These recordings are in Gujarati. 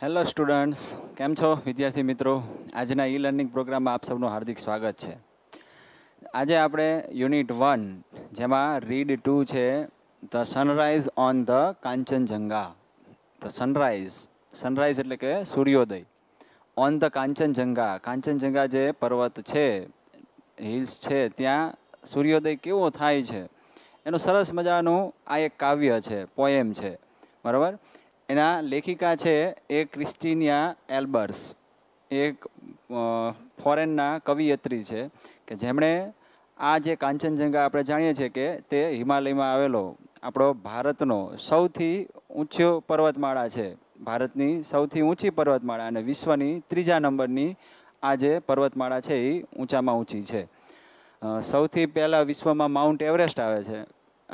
હેલો સ્ટુડન્ટ્સ, કેમ છો વિદ્યાર્થી મિત્રો? આજના ઈ લર્નિંગ પ્રોગ્રામમાં આપ સૌનું હાર્દિક સ્વાગત છે. આજે આપણે યુનિટ 1 જેમાં રીડ 2 છે, the sunrise on the Kanchenjunga. The sunrise એટલે કે સૂર્યોદય, ઓન ધ કાંચનજંગા. કાંચનજંગા જે પર્વત છે, હિલ્સ છે, ત્યાં સૂર્યોદય કેવો થાય છે એનું સરસ મજાનું આ એક કાવ્ય છે, પોએમ છે, બરાબર. એના લેખિકા છે એ ક્રિસ્ટિનિયા એલ્બર્સ, એક ફોરેનના કવિયત્રી છે કે જેમણે આ જે કાંચનજંગા આપણે જાણીએ છીએ કે તે હિમાલયમાં આવેલો આપણો ભારતનો સૌથી ઊંચો પર્વતમાળા છે. ભારતની સૌથી ઊંચી પર્વતમાળા અને વિશ્વની 3જા નંબરની આ જે પર્વતમાળા છે એ ઊંચામાં ઊંચી છે. સૌથી પહેલાં વિશ્વમાં માઉન્ટ એવરેસ્ટ આવે છે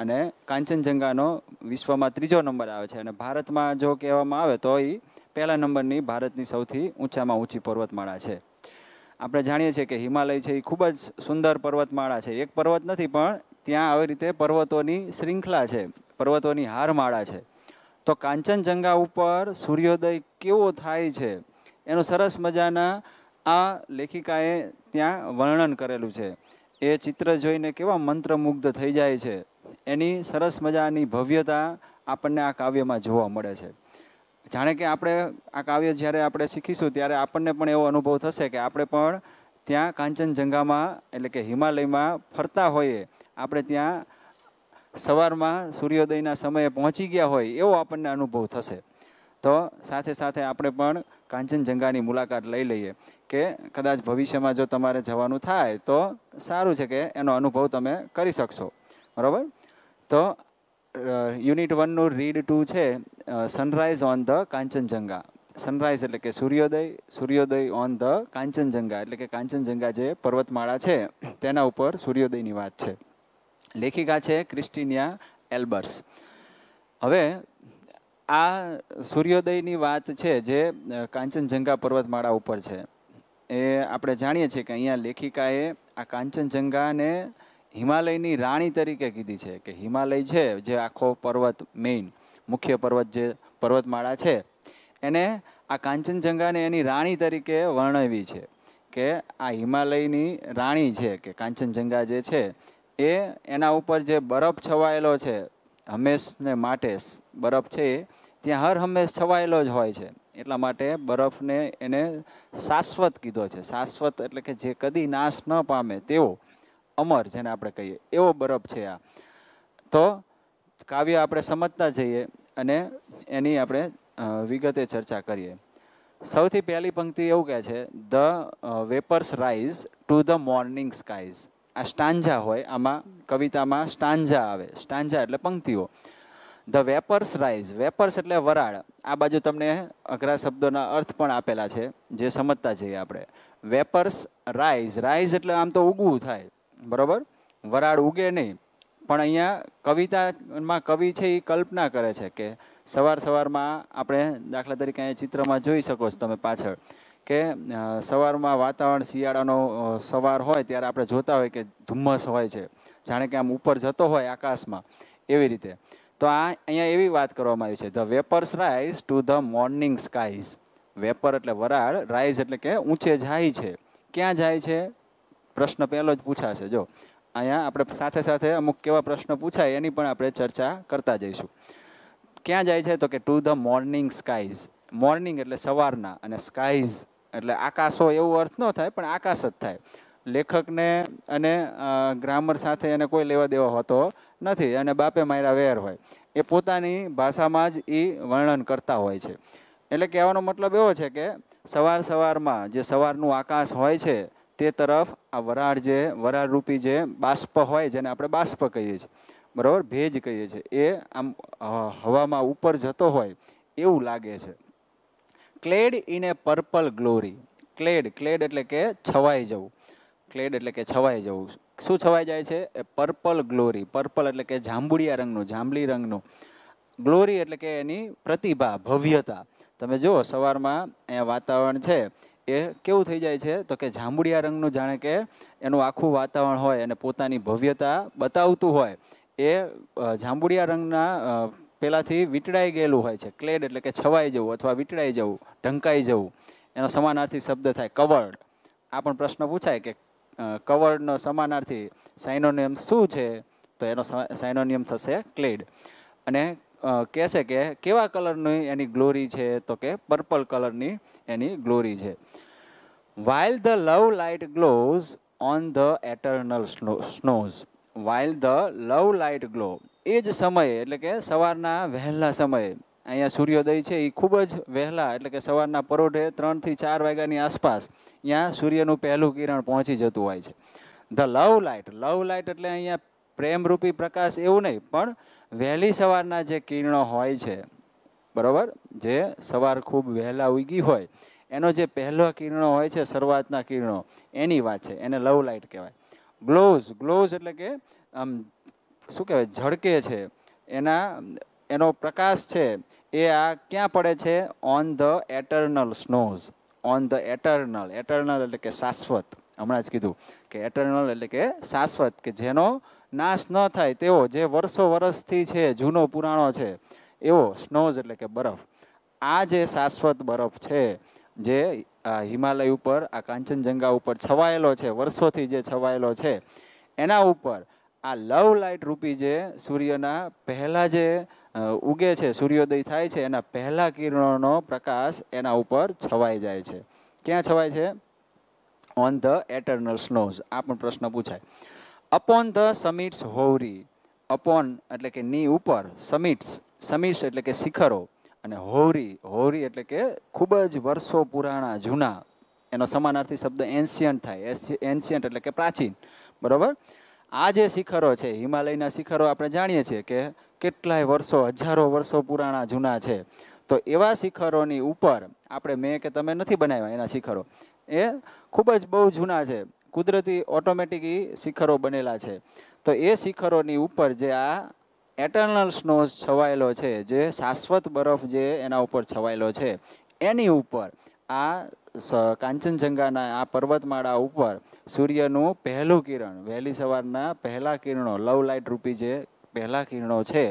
અને કાંચનજંગાનો વિશ્વમાં 3જો નંબર આવે છે. અને ભારતમાં જો કહેવામાં આવે તો એ પહેલા નંબરની ભારતની સૌથી ઊંચામાં ઊંચી પર્વતમાળા છે. આપણે જાણીએ છીએ કે હિમાલય છે એ ખૂબ જ સુંદર પર્વતમાળા છે. એક પર્વત નથી, પણ ત્યાં આવી રીતે પર્વતોની શૃંખલા છે, પર્વતોની હારમાળા છે. તો કાંચનજંગા ઉપર સૂર્યોદય કેવો થાય છે એનું સરસ મજાના આ લેખિકાએ ત્યાં વર્ણન કરેલું છે. એ ચિત્ર જોઈને કેવા મંત્રમુગ્ધ થઈ જાય છે, એની સરસ મજાની ભવ્યતા આપણને આ કાવ્યમાં જોવા મળે છે. જાણે કે આપણે આ કાવ્ય જ્યારે આપણે શીખીશું ત્યારે આપણને પણ એવો અનુભવ થશે કે આપણે પણ ત્યાં કાંચનજંગામાં એટલે કે હિમાલયમાં ફરતા હોઈએ, આપણે ત્યાં સવારમાં સૂર્યોદયના સમયે પહોંચી ગયા હોય એવો આપણને અનુભવ થશે. તો સાથે સાથે આપણે પણ કાંચનજંગાની મુલાકાત લઈ લઈએ કે કદાચ ભવિષ્યમાં જો તમારે જવાનું થાય તો સારું છે કે એનો અનુભવ તમે કરી શકશો, બરાબર. તો યુનિટ 1નું રીડ 2 છે sunrise on the Kanchenjunga. Sunrise એટલે કે સૂર્યોદય, સૂર્યોદય ઓન ધ કાંચનજંગા એટલે કે કાંચનજંગા જે પર્વતમાળા છે તેના ઉપર સૂર્યોદયની વાત છે. લેખિકા છે ક્રિસ્ટિનિયા એલ્બર્સ. હવે આ સૂર્યોદયની વાત છે જે કાંચનજંગા પર્વતમાળા ઉપર છે એ આપણે જાણીએ છીએ કે અહીંયા લેખિકાએ આ કાંચનજંગાને હિમાલયની રાણી તરીકે કીધી છે કે હિમાલય છે જે આખો પર્વત મેઇન મુખ્ય પર્વત જે પર્વતમાળા છે એને આ કાંચનજંગાને એની રાણી તરીકે વર્ણવી છે કે આ હિમાલયની રાણી છે કે કાંચનજંગા જે છે એ એના ઉપર જે બરફ છવાયેલો છે હંમેશને માટે, બરફ છે ત્યાં હર હંમેશ છવાયેલો જ હોય છે, એટલા માટે બરફને એને શાશ્વત કીધો છે. શાશ્વત એટલે કે જે કદી નાશ ન પામે તેવો અમર જેને આપણે કહીએ એવો બરફ છે આ. તો કાવ્ય આપણે સમજતા જઈએ અને એની આપણે વિગતે ચર્ચા કરીએ. સૌથી પહેલી પંક્તિ એવું કહે છે, the vapours rise to the morning skies. આ સ્ટાન્ઝા હોય, આમાં કવિતામાં સ્ટાન્ઝા આવે. સ્ટાન્ઝા એટલે પંક્તિઓ. ધ વેપર્સ રાઇઝ, વેપર્સ એટલે વરાળ. આ બાજુ તમને અઘરા શબ્દોના અર્થ પણ આપેલા છે જે સમજતા જઈએ આપણે. વેપર્સ રાઇઝ, રાઇઝ એટલે આમ તો ઉગવું થાય, બરાબર, વરાળ ઉગે નહીં, પણ અહીંયા કવિતામાં કવિ છે એ કલ્પના કરે છે કે સવારમાં આપણે દાખલા તરીકે અહીંયા ચિત્રમાં જોઈ શકો છો તમે પાછળ કે સવારમાં વાતાવરણ શિયાળાનો સવાર હોય ત્યારે આપણે જોતા હોય કે ધુમ્મસ હોય છે, જાણે કે આમ ઉપર જતો હોય આકાશમાં, એવી રીતે. તો આ અહીંયા એવી વાત કરવામાં આવી છે, the vapours rise to the morning skies. Vapour એટલે વરાળ, રાઇઝ એટલે કે ઊંચે જાય છે. ક્યાં જાય છે પ્રશ્ન પહેલો જ પૂછાશે. જો અહીંયા આપણે સાથે સાથે અમુક કેવા પ્રશ્ન પૂછાય એની પણ આપણે ચર્ચા કરતા જઈશું. ક્યાં જાય છે તો કે to the morning skies. Morning એટલે સવારના અને સ્કાઈઝ એટલે આકાશો, એવો અર્થ ન થાય પણ આકાશ જ થાય. લેખકને અને ગ્રામર સાથે એને કોઈ લેવા દેવા હોતો નથી અને બાપે માયરા વેર હોય, એ પોતાની ભાષામાં જ એ વર્ણન કરતા હોય છે. એટલે કહેવાનો મતલબ એવો છે કે સવારમાં જે સવારનું આકાશ હોય છે તે તરફ આ વરાળ જે વરાળરૂપી જે બાષ્પ હોય, જેને આપણે બાષ્પ કહીએ છીએ, બરાબર, ભેજ કહીએ છીએ, એ આમ હવામાં ઉપર જતો હોય એવું લાગે છે. Clad in a purple glory. Clad, clad એટલે કે છવાઈ જવું. ક્લેડ એટલે કે છવાઈ જવું. શું છવાઈ જાય છે? એ પર્પલ ગ્લોરી. પર્પલ એટલે કે જાંબુડિયા રંગનું, જાંબલી રંગનું. ગ્લોરી એટલે કે એની પ્રતિભા, ભવ્યતા. તમે જુઓ સવારમાં અહીંયા વાતાવરણ છે એ કેવું થઈ જાય છે તો કે જાંબુડિયા રંગનું, જાણે કે એનું આખું વાતાવરણ હોય અને પોતાની ભવ્યતા બતાવતું હોય એ જાંબુડિયા રંગના પહેલાંથી વીંટળાઈ ગયેલું હોય છે. ક્લેડ એટલે કે છવાઈ જવું અથવા વીંટળાઈ જવું, ઢંકાઈ જવું, એનો સમાનાર્થી શબ્દ થાય કવર્ડ. આ પણ પ્રશ્ન પૂછાય કે કવર્ડનો સમાનાર્થી સાઇનોનિયમ શું છે, તો એનો સાઇનોનિયમ થશે ક્લેડ. અને કહેશે કે કેવા કલરની એની ગ્લોરી છે, તો કે પર્પલ કલરની એની ગ્લોરી છે. While the love light glows on the eternal snows. While the love light glow, એ જ સમયે એટલે કે સવારના વહેલા સમયે, અહીંયા સૂર્યોદય છે એ ખૂબ જ વહેલા એટલે કે સવારના પરોઢે 3 થી 4 વાગ્યાની આસપાસ અહીંયા સૂર્યનું પહેલું કિરણ પહોંચી જતું હોય છે. The love light, love light એટલે અહીંયા પ્રેમરૂપી પ્રકાશ એવું નહીં, પણ વહેલી સવારના જે કિરણો હોય છે, બરાબર, જે સવાર ખૂબ વહેલા ઉગી હોય એનો જે પહેલો કિરણો હોય છે, શરૂઆતના કિરણો, એની વાત છે, એને લવ લાઇટ કહેવાય. ગ્લોઝ, ગ્લોઝ એટલે કે આમ શું કહેવાય, ઝળકે છે, એનો પ્રકાશ છે એ આ ક્યાં પડે છે, on the eternal snows. On the eternal, eternal એટલે કે શાશ્વત, હમણાં જ કીધું કે એટર્નલ એટલે કે શાશ્વત, કે જેનો નાશ ન થાય તેવો, જે વર્ષો વર્ષથી છે, જૂનો પુરાણો છે એવો સ્નોઝ એટલે કે બરફ. આ જે શાશ્વત બરફ છે જે હિમાલય ઉપર, આ કાંચનજંગા ઉપર છવાયેલો છે, વર્ષોથી જે છવાયેલો છે, એના ઉપર આ લવ લાઇટ રૂપી જે સૂર્યના પહેલાં જે ઉગે છે, સૂર્યોદય થાય છે એના પહેલાં કિરણોનો પ્રકાશ એના ઉપર છવાઈ જાય છે. ક્યાં છવાય છે? On the eternal snows. આ પણ પ્રશ્ન પૂછાય. Upon the summits hoary, upon એટલે કે ની ઉપર, સમિટ્સ, સમિટ્સ એટલે કે શિખરો, અને હોવરી, હોવરી એટલે કે ખૂબ જ વર્ષો પુરાણા, જૂના, એનો સમાનાર્થી શબ્દ એન્શિયન્ટ થાય, એન્શિયન્ટ એટલે કે પ્રાચીન, બરાબર. આ જે શિખરો છે, હિમાલયના શિખરો આપણે જાણીએ છીએ કે કેટલાય વર્ષો, હજારો વર્ષો પુરાણા, જૂના છે, તો એવા શિખરોની ઉપર આપણે, મેં કે તમે નથી બનાવ્યા એના શિખરો, એ ખૂબ જ બહુ જૂના છે, કુદરતી ઓટોમેટિક એ શિખરો બનેલા છે, તો એ શિખરોની ઉપર જે આ એટર્નલ સ્નોઝ છવાયેલો છે, જે શાશ્વત બરફ જે એના ઉપર છવાયેલો છે, એની ઉપર આ કાંચનજંઘાના આ પર્વતમાળા ઉપર સૂર્યનું પહેલું કિરણ, વહેલી સવારના પહેલાં કિરણો, લવ લાઇટ રૂપી જે પહેલાં કિરણો છે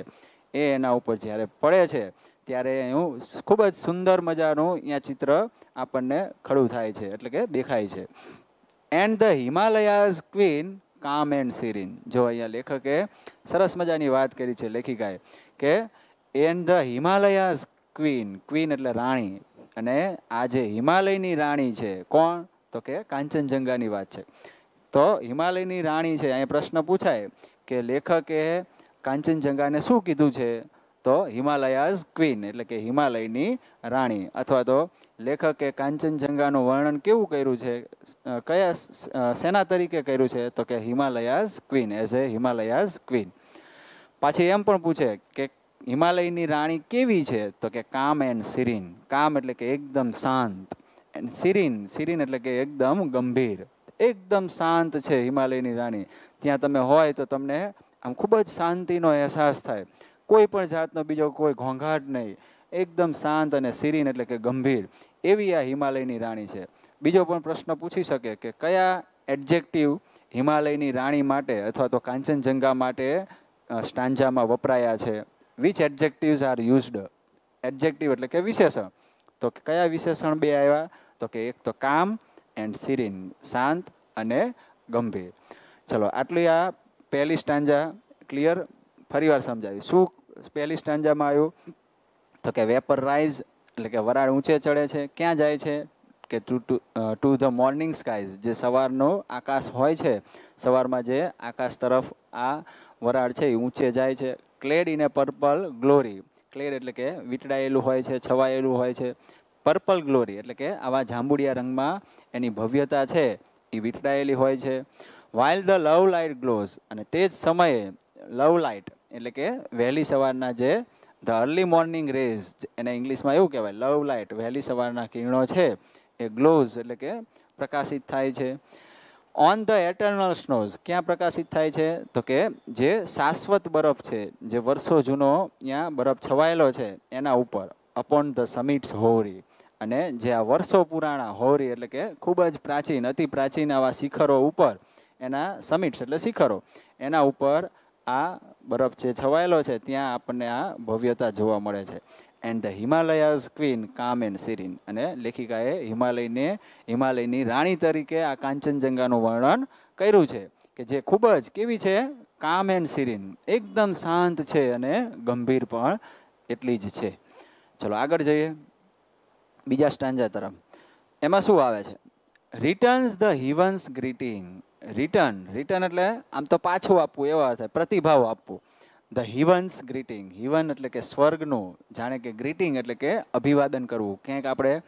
એ એના ઉપર જ્યારે પડે છે ત્યારે એનું ખૂબ જ સુંદર મજાનું અહીંયા ચિત્ર આપણને ખડું થાય છે એટલે કે દેખાય છે. And the Himalayas queen, calm and serene. जो यहाँ लेखके सरस मजानी बात करी छे लेखिकाए के and the Himalayas queen, queen એટલે રાણી, અને આ જે હિમાલયની રાણી છે કોણ, તો કે કાંચનજંઘાની વાત છે. તો હિમાલયની રાણી છે, અહીં પ્રશ્ન પૂછાય કે લેખકે કાંચનજંઘાને શું કીધું છે, તો હિમાલયાઝ ક્વીન એટલે કે હિમાલયની રાણી, અથવા તો લેખકે કાંચનજંઘાનું વર્ણન કેવું કર્યું છે, કયા સેના તરીકે કર્યું છે, તો કે Himalayas queen, as a Himalayas queen. પાછી એમ પણ પૂછે કે હિમાલયની રાણી કેવી છે, તો કે કામ એન્ડ સિરીન. કામ એટલે કે એકદમ શાંત, એન્ડ સિરીન, સિરીન એટલે કે એકદમ ગંભીર, એકદમ શાંત છે હિમાલયની રાણી. ત્યાં તમે હોય તો તમને આમ ખૂબ જ શાંતિનો અહેસાસ થાય, કોઈ પણ જાતનો બીજો કોઈ ઘોંઘાટ નહીં, એકદમ શાંત અને સિરીન એટલે કે ગંભીર, એવી આ હિમાલયની રાણી છે. બીજો પણ પ્રશ્ન પૂછી શકે કે કયા એડજેક્ટિવ હિમાલયની રાણી માટે અથવા તો કાંચનજંઘા માટે સ્ટાન્ઝામાં વપરાયા છે, which adjectives are used, adjective એટલે કે વિશેષણ, તો કયા વિશેષણ બે આવ્યા, તો કે એક તો કામ એન્ડ સિરીન, શાંત અને ગંભીર. ચલો, આટલી આ પહેલી સ્ટાન્ઝા ક્લિયર. ફરીવાર સમજાવી, શું પહેલી સ્ટાન્જામાં આવ્યું, તો કે વેપર રાઇઝ એટલે કે વરાળ ઊંચે ચડે છે, ક્યાં જાય છે, કે ટુ ધ મોર્નિંગ સ્કાઈઝ, જે સવારનો આકાશ હોય છે, સવારમાં જે આકાશ તરફ આ વરાળ છે એ ઊંચે જાય છે. Clad in a purple glory, clad એટલે કે વીંટળાયેલું હોય છે, છવાયેલું હોય છે, પર્પલ ગ્લોરી એટલે કે આવા જાંબુડિયા રંગમાં એની ભવ્યતા છે એ વીંટળાયેલી હોય છે. While the love light glows, અને તે જ સમયે લવ લાઇટ એટલે કે વહેલી સવારના જે ધ અર્લી મોર્નિંગ રેઝ, એને ઇંગ્લિશમાં એવું કહેવાય લવ લાઇટ, વહેલી સવારના કિરણો છે એ ગ્લોઝ એટલે કે પ્રકાશિત થાય છે. ઓન ધ એટર્નલ સ્નોઝ, ક્યાં પ્રકાશિત થાય છે, તો કે જે શાશ્વત બરફ છે, જે વર્ષો જૂનો ત્યાં બરફ છવાયેલો છે એના ઉપર. અપોન ધ સમિટ્સ હોવરી, અને જે આ વર્ષો પુરાણા હોવરી એટલે કે ખૂબ જ પ્રાચીન, અતિ પ્રાચીન આવા શિખરો ઉપર, એના સમિટ્સ એટલે શિખરો, એના ઉપર આ બરફ જે છવાયેલો છે ત્યાં આપણને આ ભવ્યતા જોવા મળે છે. And the Himalayas queen, Kamen Sirin. And Lekhikae, Himalayani Rani Tarike, a Kanchanjanga no Vardan, Kairu che, Keje Kubaj, Keviche, Kamen Sirin. Ekdam Sant che and a Gambir par, it leads che. Chalagarje Bijastanja Taram. Emasuavage returns the heaven's greeting. Return at le Amtopacho Apu Eva, Pratibhav Apu. The heavens greeting, heaven એટલે કે સ્વર્ગનો જાણે કે greeting એટલે કે અભિવાદન કરવું. ક્યાંક આપણે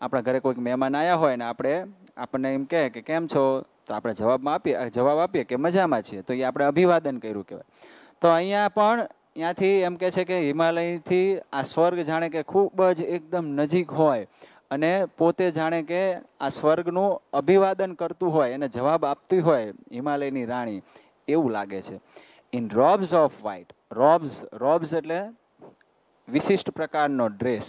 આપણા ઘરે કોઈક મહેમાન આવ્યા હોય ને આપણે આપણને એમ કહે કે કેમ છો, તો આપણે જવાબ આપીએ કે મજામાં છીએ, તો એ આપણે અભિવાદન કર્યું કહેવાય. તો અહીંયા પણ ત્યાંથી એમ કહે છે કે હિમાલયથી આ સ્વર્ગ જાણે કે ખૂબ જ એકદમ નજીક હોય અને પોતે જાણે કે આ સ્વર્ગનું અભિવાદન કરતું હોય અને જવાબ આપતી હોય હિમાલયની રાણી, એવું લાગે છે. In robes of white, robes એટલે વિશિષ્ટ પ્રકારનો ડ્રેસ.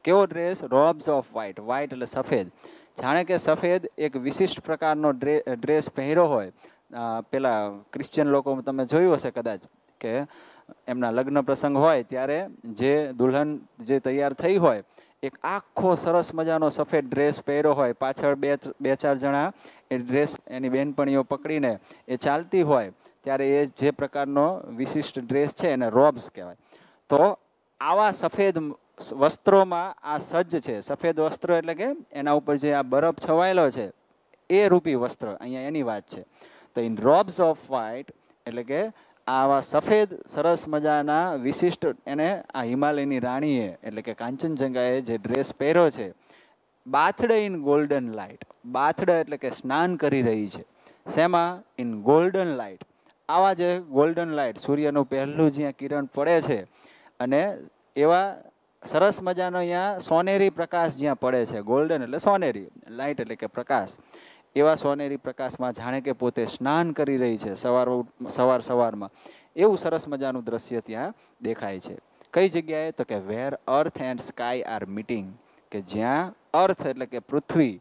કેવો dress? robes of white. white એટલે સફેદ. જાણે કે સફેદ એક વિશિષ્ટ પ્રકારનો ડ્રેસ પહેર્યો હોય. પેલા ક્રિશ્ચિયન લોકો તમે જોયું હશે કદાચ કે એમના લગ્ન પ્રસંગ હોય ત્યારે જે દુલ્હન જે તૈયાર થઈ હોય એક આખો સરસ મજાનો સફેદ ડ્રેસ પહેર્યો હોય, પાછળ બે ચાર જણા એ ડ્રેસ એની બહેનપણીઓ પકડીને એ ચાલતી હોય, ત્યારે એ જે પ્રકારનો વિશિષ્ટ ડ્રેસ છે એને રોબ્સ કહેવાય. તો આવા સફેદ વસ્ત્રોમાં આ સજ્જ છે. સફેદ વસ્ત્ર એટલે કે એના ઉપર જે આ બરફ છવાયેલો છે એ રૂપી વસ્ત્ર, અહીંયા એની વાત છે. તો ઇન રોબ્સ ઓફ વ્હાઇટ એટલે કે આવા સફેદ સરસ મજાના વિશિષ્ટ એને આ હિમાલયની રાણીએ એટલે કે કાંચનજંઘાએ જે ડ્રેસ પહેર્યો છે. Bathed in golden light. Bathed એટલે કે સ્નાન કરી રહી છે. શેમાં? In golden light. આવા જે ગોલ્ડન લાઇટ, સૂર્યનું પહેલું જ્યાં કિરણ પડે છે અને એવા સરસ મજાનો અહીંયા સોનેરી પ્રકાશ જ્યાં પડે છે, ગોલ્ડન એટલે સોનેરી, લાઇટ એટલે કે પ્રકાશ, એવા સોનેરી પ્રકાશમાં જાણે કે પોતે સ્નાન કરી રહી છે સવારમાં. એવું સરસ મજાનું દ્રશ્ય ત્યાં દેખાય છે. કઈ જગ્યાએ? તો કે where earth and sky are meeting, કે જ્યાં અર્થ એટલે કે પૃથ્વી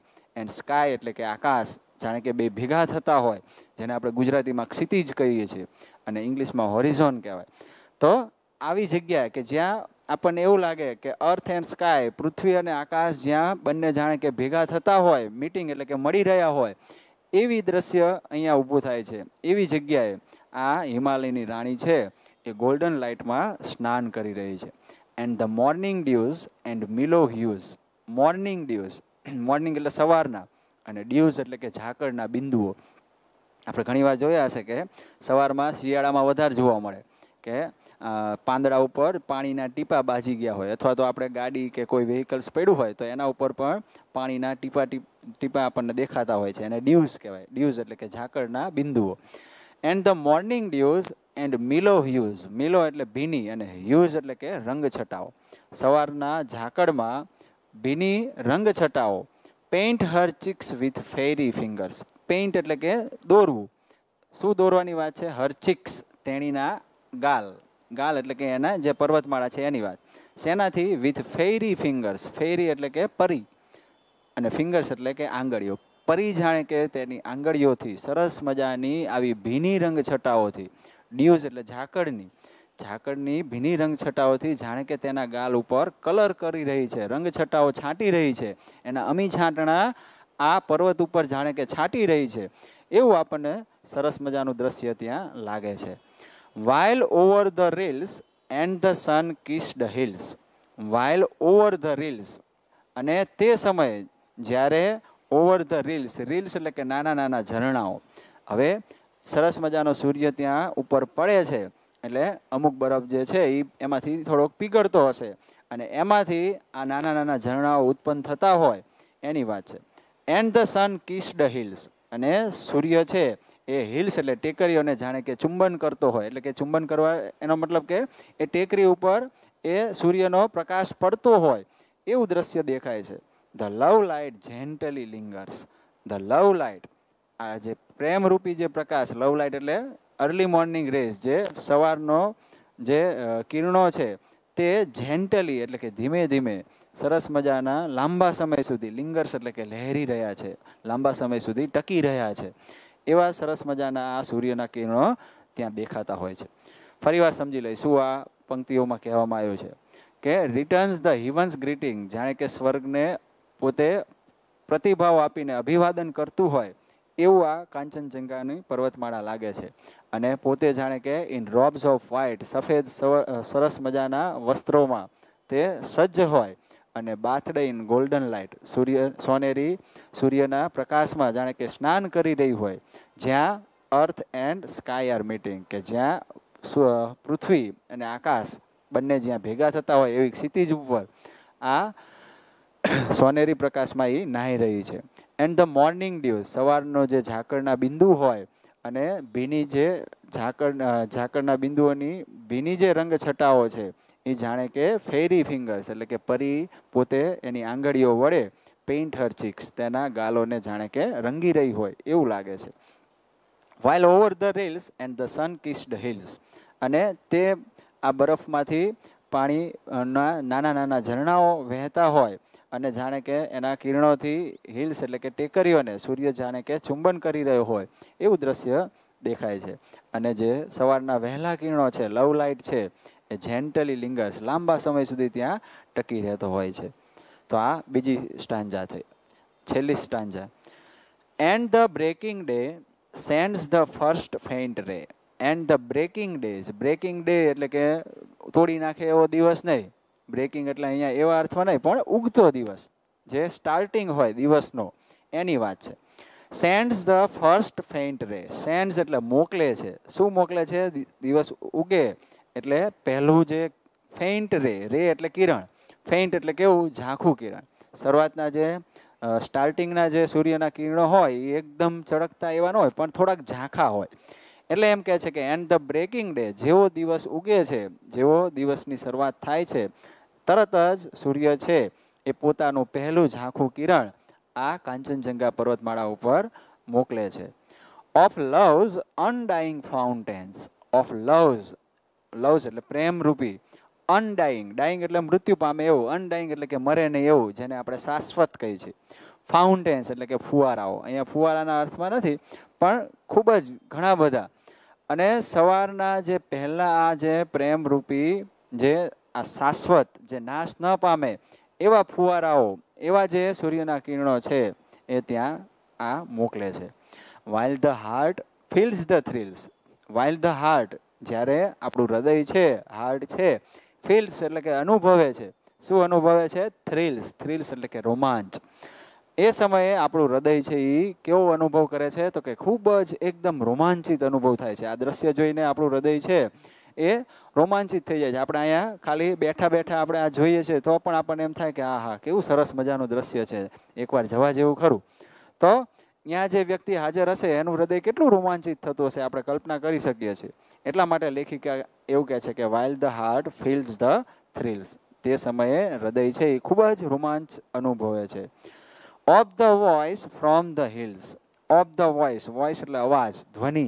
એન્ડ સ્કાય એટલે કે આકાશ જાણે કે બે ભેગા થતા હોય, જેને આપણે ગુજરાતીમાં ક્ષિતિજ કહીએ છીએ અને ઇંગ્લિશમાં હોરિઝોન કહેવાય. તો આવી જગ્યા કે જ્યાં આપણને એવું લાગે કે અર્થ એન્ડ સ્કાય, પૃથ્વી અને આકાશ જ્યાં બંને જાણે કે ભેગા થતા હોય, મીટિંગ એટલે કે મળી રહ્યા હોય, એવી દ્રશ્ય અહીંયા ઊભું થાય છે. એવી જગ્યાએ આ હિમાલયની રાણી છે એ ગોલ્ડન લાઇટમાં સ્નાન કરી રહી છે. And the morning dews and mellow hues. Morning dews, morning એટલે સવારના અને ડ્યુઝ એટલે કે ઝાકળના બિંદુઓ. આપણે ઘણીવાર જોયા હશે કે સવારમાં શિયાળામાં વધારે જોવા મળે કે પાંદડા ઉપર પાણીના ટીપા બાજી ગયા હોય, અથવા તો આપણે ગાડી કે કોઈ વ્હીકલ્સ પડ્યું હોય તો એના ઉપર પણ પાણીના ટીપા આપણને દેખાતા હોય છે, એને ડ્યુઝ કહેવાય. ડ્યુઝ એટલે કે ઝાકળના બિંદુઓ. And the morning dews and mellow hues. Mellow એટલે ભીની અને હ્યુઝ એટલે કે રંગછટાઓ. સવારના ઝાકળમાં ભીની રંગછટાઓ. Paint her cheeks with fairy fingers. Paint એટલે કે દોરવું. શું દોરવાની વાત છે? હર ચિક્સ, તેણીના ગાલ, ગાલ એટલે કે એના જે પર્વતમાળા છે એની વાત. શેનાથી? With fairy fingers. ફેરી એટલે કે પરી અને ફિંગર્સ એટલે કે આંગળીઓ. પરી જાણે કે તેની આંગળીઓથી સરસ મજાની આવી ભીની રંગછટાઓથી, ડ્યુઝ એટલે ઝાકળની ભીની રંગછટાઓથી જાણે કે તેના ગાલ ઉપર કલર કરી રહી છે, રંગછટાઓ છાંટી રહી છે, એના અમી છાંટણા આ પર્વત ઉપર જાણે કે છાંટી રહી છે, એવું આપણને સરસ મજાનું દ્રશ્ય ત્યાં લાગે છે. While over the rills and the sun kissed hills. While over the rills, અને તે સમયે જ્યારે ઓવર ધ રિલ્સ, રિલ્સ એટલે કે નાના નાના ઝરણાઓ. હવે સરસ મજાનો સૂર્ય ત્યાં ઉપર પડે છે એટલે અમુક બરફ જે છે એ એમાંથી થોડોક પીગળતો હશે અને એમાંથી આ નાના નાના ઝરણાઓ ઉત્પન્ન થતા હોય, એની વાત છે. And the sun kissed hills, અને સૂર્ય છે એ હિલ્સ એટલે ટેકરીઓને જાણે કે ચુંબન કરતો હોય, એટલે કે ચુંબન કરવા એનો મતલબ કે એ ટેકરી ઉપર એ સૂર્યનો પ્રકાશ પડતો હોય, એવું દ્રશ્ય દેખાય છે. The love light gently lingers. The love light, આ જે પ્રેમરૂપી જે પ્રકાશ, લવ લાઇટ એટલે અર્લી મોર્નિંગ રેઝ, જે સવારનો જે કિરણો છે તે જેન્ટલી એટલે કે ધીમે ધીમે સરસ મજાના લાંબા સમય સુધી, લિંગર્સ એટલે કે લહેરી રહ્યા છે, લાંબા સમય સુધી ટકી રહ્યા છે, એવા સરસ મજાના આ સૂર્યના કિરણો ત્યાં દેખાતા હોય છે. ફરીવાર સમજી લઈશું આ પંક્તિઓમાં કહેવામાં આવ્યું છે કે રિટર્ન્સ ધ હિવન્સ ગ્રીટિંગ, જાણે કે સ્વર્ગને પોતે પ્રતિભાવ આપીને અભિવાદન કરતું હોય એવું આ કાંચનજંઘાની પર્વતમાળા લાગે છે. અને પોતે જાણે કે ઇન રોબ્સ ઓફ વ્હાઇટ, સફેદ સરસ મજાના વસ્ત્રોમાં તે સજ્જ હોય અને બાથડે ઇન ગોલ્ડન લાઇટ, સૂર્યના પ્રકાશમાં જાણે કે સ્નાન કરી રહી હોય, જ્યાં earth and sky are meeting, કે જ્યાં પૃથ્વી અને આકાશ બંને જ્યાં ભેગા થતા હોય એવી ક્ષિતિજ ઉપર આ સોનેરી પ્રકાશમાં એ નાહી રહી છે. એન્ડ ધ મોર્નિંગ ડ્યુ, સવારનો જે ઝાકળના બિંદુ હોય અને ભીની જે ઝાકળના બિંદુઓની ભીની જે રંગ છટાઓ છે એ જાણે કે ફેરી ફિંગર્સ, એટલે કે પરી પોતે એની આંગળીઓ વડે પેઇન્ટ હર ચીક્સ, તેના ગાલોને જાણે કે રંગી રહી હોય એવું લાગે છે. While over the rills and the sun kissed hills, અને તે આ બરફમાંથી પાણીના નાના નાના ઝરણાઓ વહેતા હોય અને જાણે કે એના કિરણોથી હિલ્સ એટલે કે ટેકરીઓને સૂર્ય જાણે કે ચુંબન કરી રહ્યો હોય એવું દ્રશ્ય દેખાય છે. અને જે સવારના વહેલા કિરણો છે, લવ લાઇટ છે, એ જેન્ટલી લિંગર્સ, લાંબા સમય સુધી ત્યાં ટકી રહેતો હોય છે. તો આ બીજી સ્ટાન્જા થઈ. છેલ્લી stanza, and the breaking day sends the first faint ray. And the breaking days, breaking day એટલે કે તોડી નાખે એવો દિવસ નહીં, બ્રેકિંગ એટલે અહીંયા એવા અર્થમાં નહીં પણ ઉગતો દિવસ જે સ્ટાર્ટિંગ હોય દિવસનો એની વાત છે. સેન્ડ્સ ધ ફર્સ્ટ ફેઇન્ટ રે, સેન્ડ્સ એટલે મોકલે છે. શું મોકલે છે? દિવસ ઉગે એટલે પહેલું જે ફેઇન્ટ રે, રે એટલે કિરણ, ફેઇન્ટ એટલે કેવું ઝાંખું કિરણ, શરૂઆતના જે સ્ટાર્ટિંગના જે સૂર્યના કિરણો હોય એ એકદમ ચળકતા એવા ન હોય પણ થોડાક ઝાંખા હોય. એટલે એમ કહે છે કે એન્ડ ધ બ્રેકિંગ ડે, જેવો દિવસ ઉગે છે, જેવો દિવસની શરૂઆત થાય છે, તરત જ સૂર્ય છે એ પોતાનું પહેલું ઝાંખું કિરણ આ કાંચનજંઘા પર્વતમાળા ઉપર મોકલે છે. Of love's undying fountains, of love's, love's એટલે પ્રેમરૂપી, અનડાઇંગ, ડાઇંગ એટલે મૃત્યુ પામે એવું, અનડાઇંગ એટલે કે મરે નહીં એવું, જેને આપણે શાશ્વત કહીએ છીએ. ફાઉન્ટેન્સ એટલે કે ફુવારાઓ, અહીંયા ફુવારાના અર્થમાં નથી પણ ખૂબ જ ઘણા બધા. અને સવારના જે પહેલાં આ જે પ્રેમરૂપી જે આ શાશ્વત જે નાશ ન પામે એવા ફુવારાઓ, એવા જે સૂર્યના કિરણો છે એ ત્યાં આ મોકલે છે. While the heart feels the thrills, while the heart, જ્યારે આપણું હૃદય છે, હાર્ટ છે, ફીલ્સ એટલે કે અનુભવે છે. શું અનુભવે છે? થ્રિલ્સ, થ્રિલ્સ એટલે કે રોમાંચ. એ સમયે આપણું હૃદય છે એ કેવો અનુભવ કરે છે? તો કે ખૂબ જ એકદમ રોમાંચિત અનુભવ થાય છે. આ દ્રશ્ય જોઈને આપણું હૃદય છે એ રોમાંચિત થઈ જાય છે. આપણે અહીંયા ખાલી બેઠા બેઠા આપણે આ જોઈએ છીએ તો પણ આપણને એમ થાય કે આ હા કેવું સરસ મજાનું દ્રશ્ય છે, એકવાર જવા જેવું ખરું. તો ત્યાં જે વ્યક્તિ હાજર હશે એનું હૃદય કેટલું રોમાંચિત થતું હશે આપણે કલ્પના કરી શકીએ છીએ. એટલા માટે લેખિકા એવું કહે છે કે while the heart feels the thrills, તે સમયે હૃદય છે એ ખૂબ જ રોમાંચ અનુભવે છે. Of the voice from the hills, of the voice, voice એટલે અવાજ, ધ્વનિ,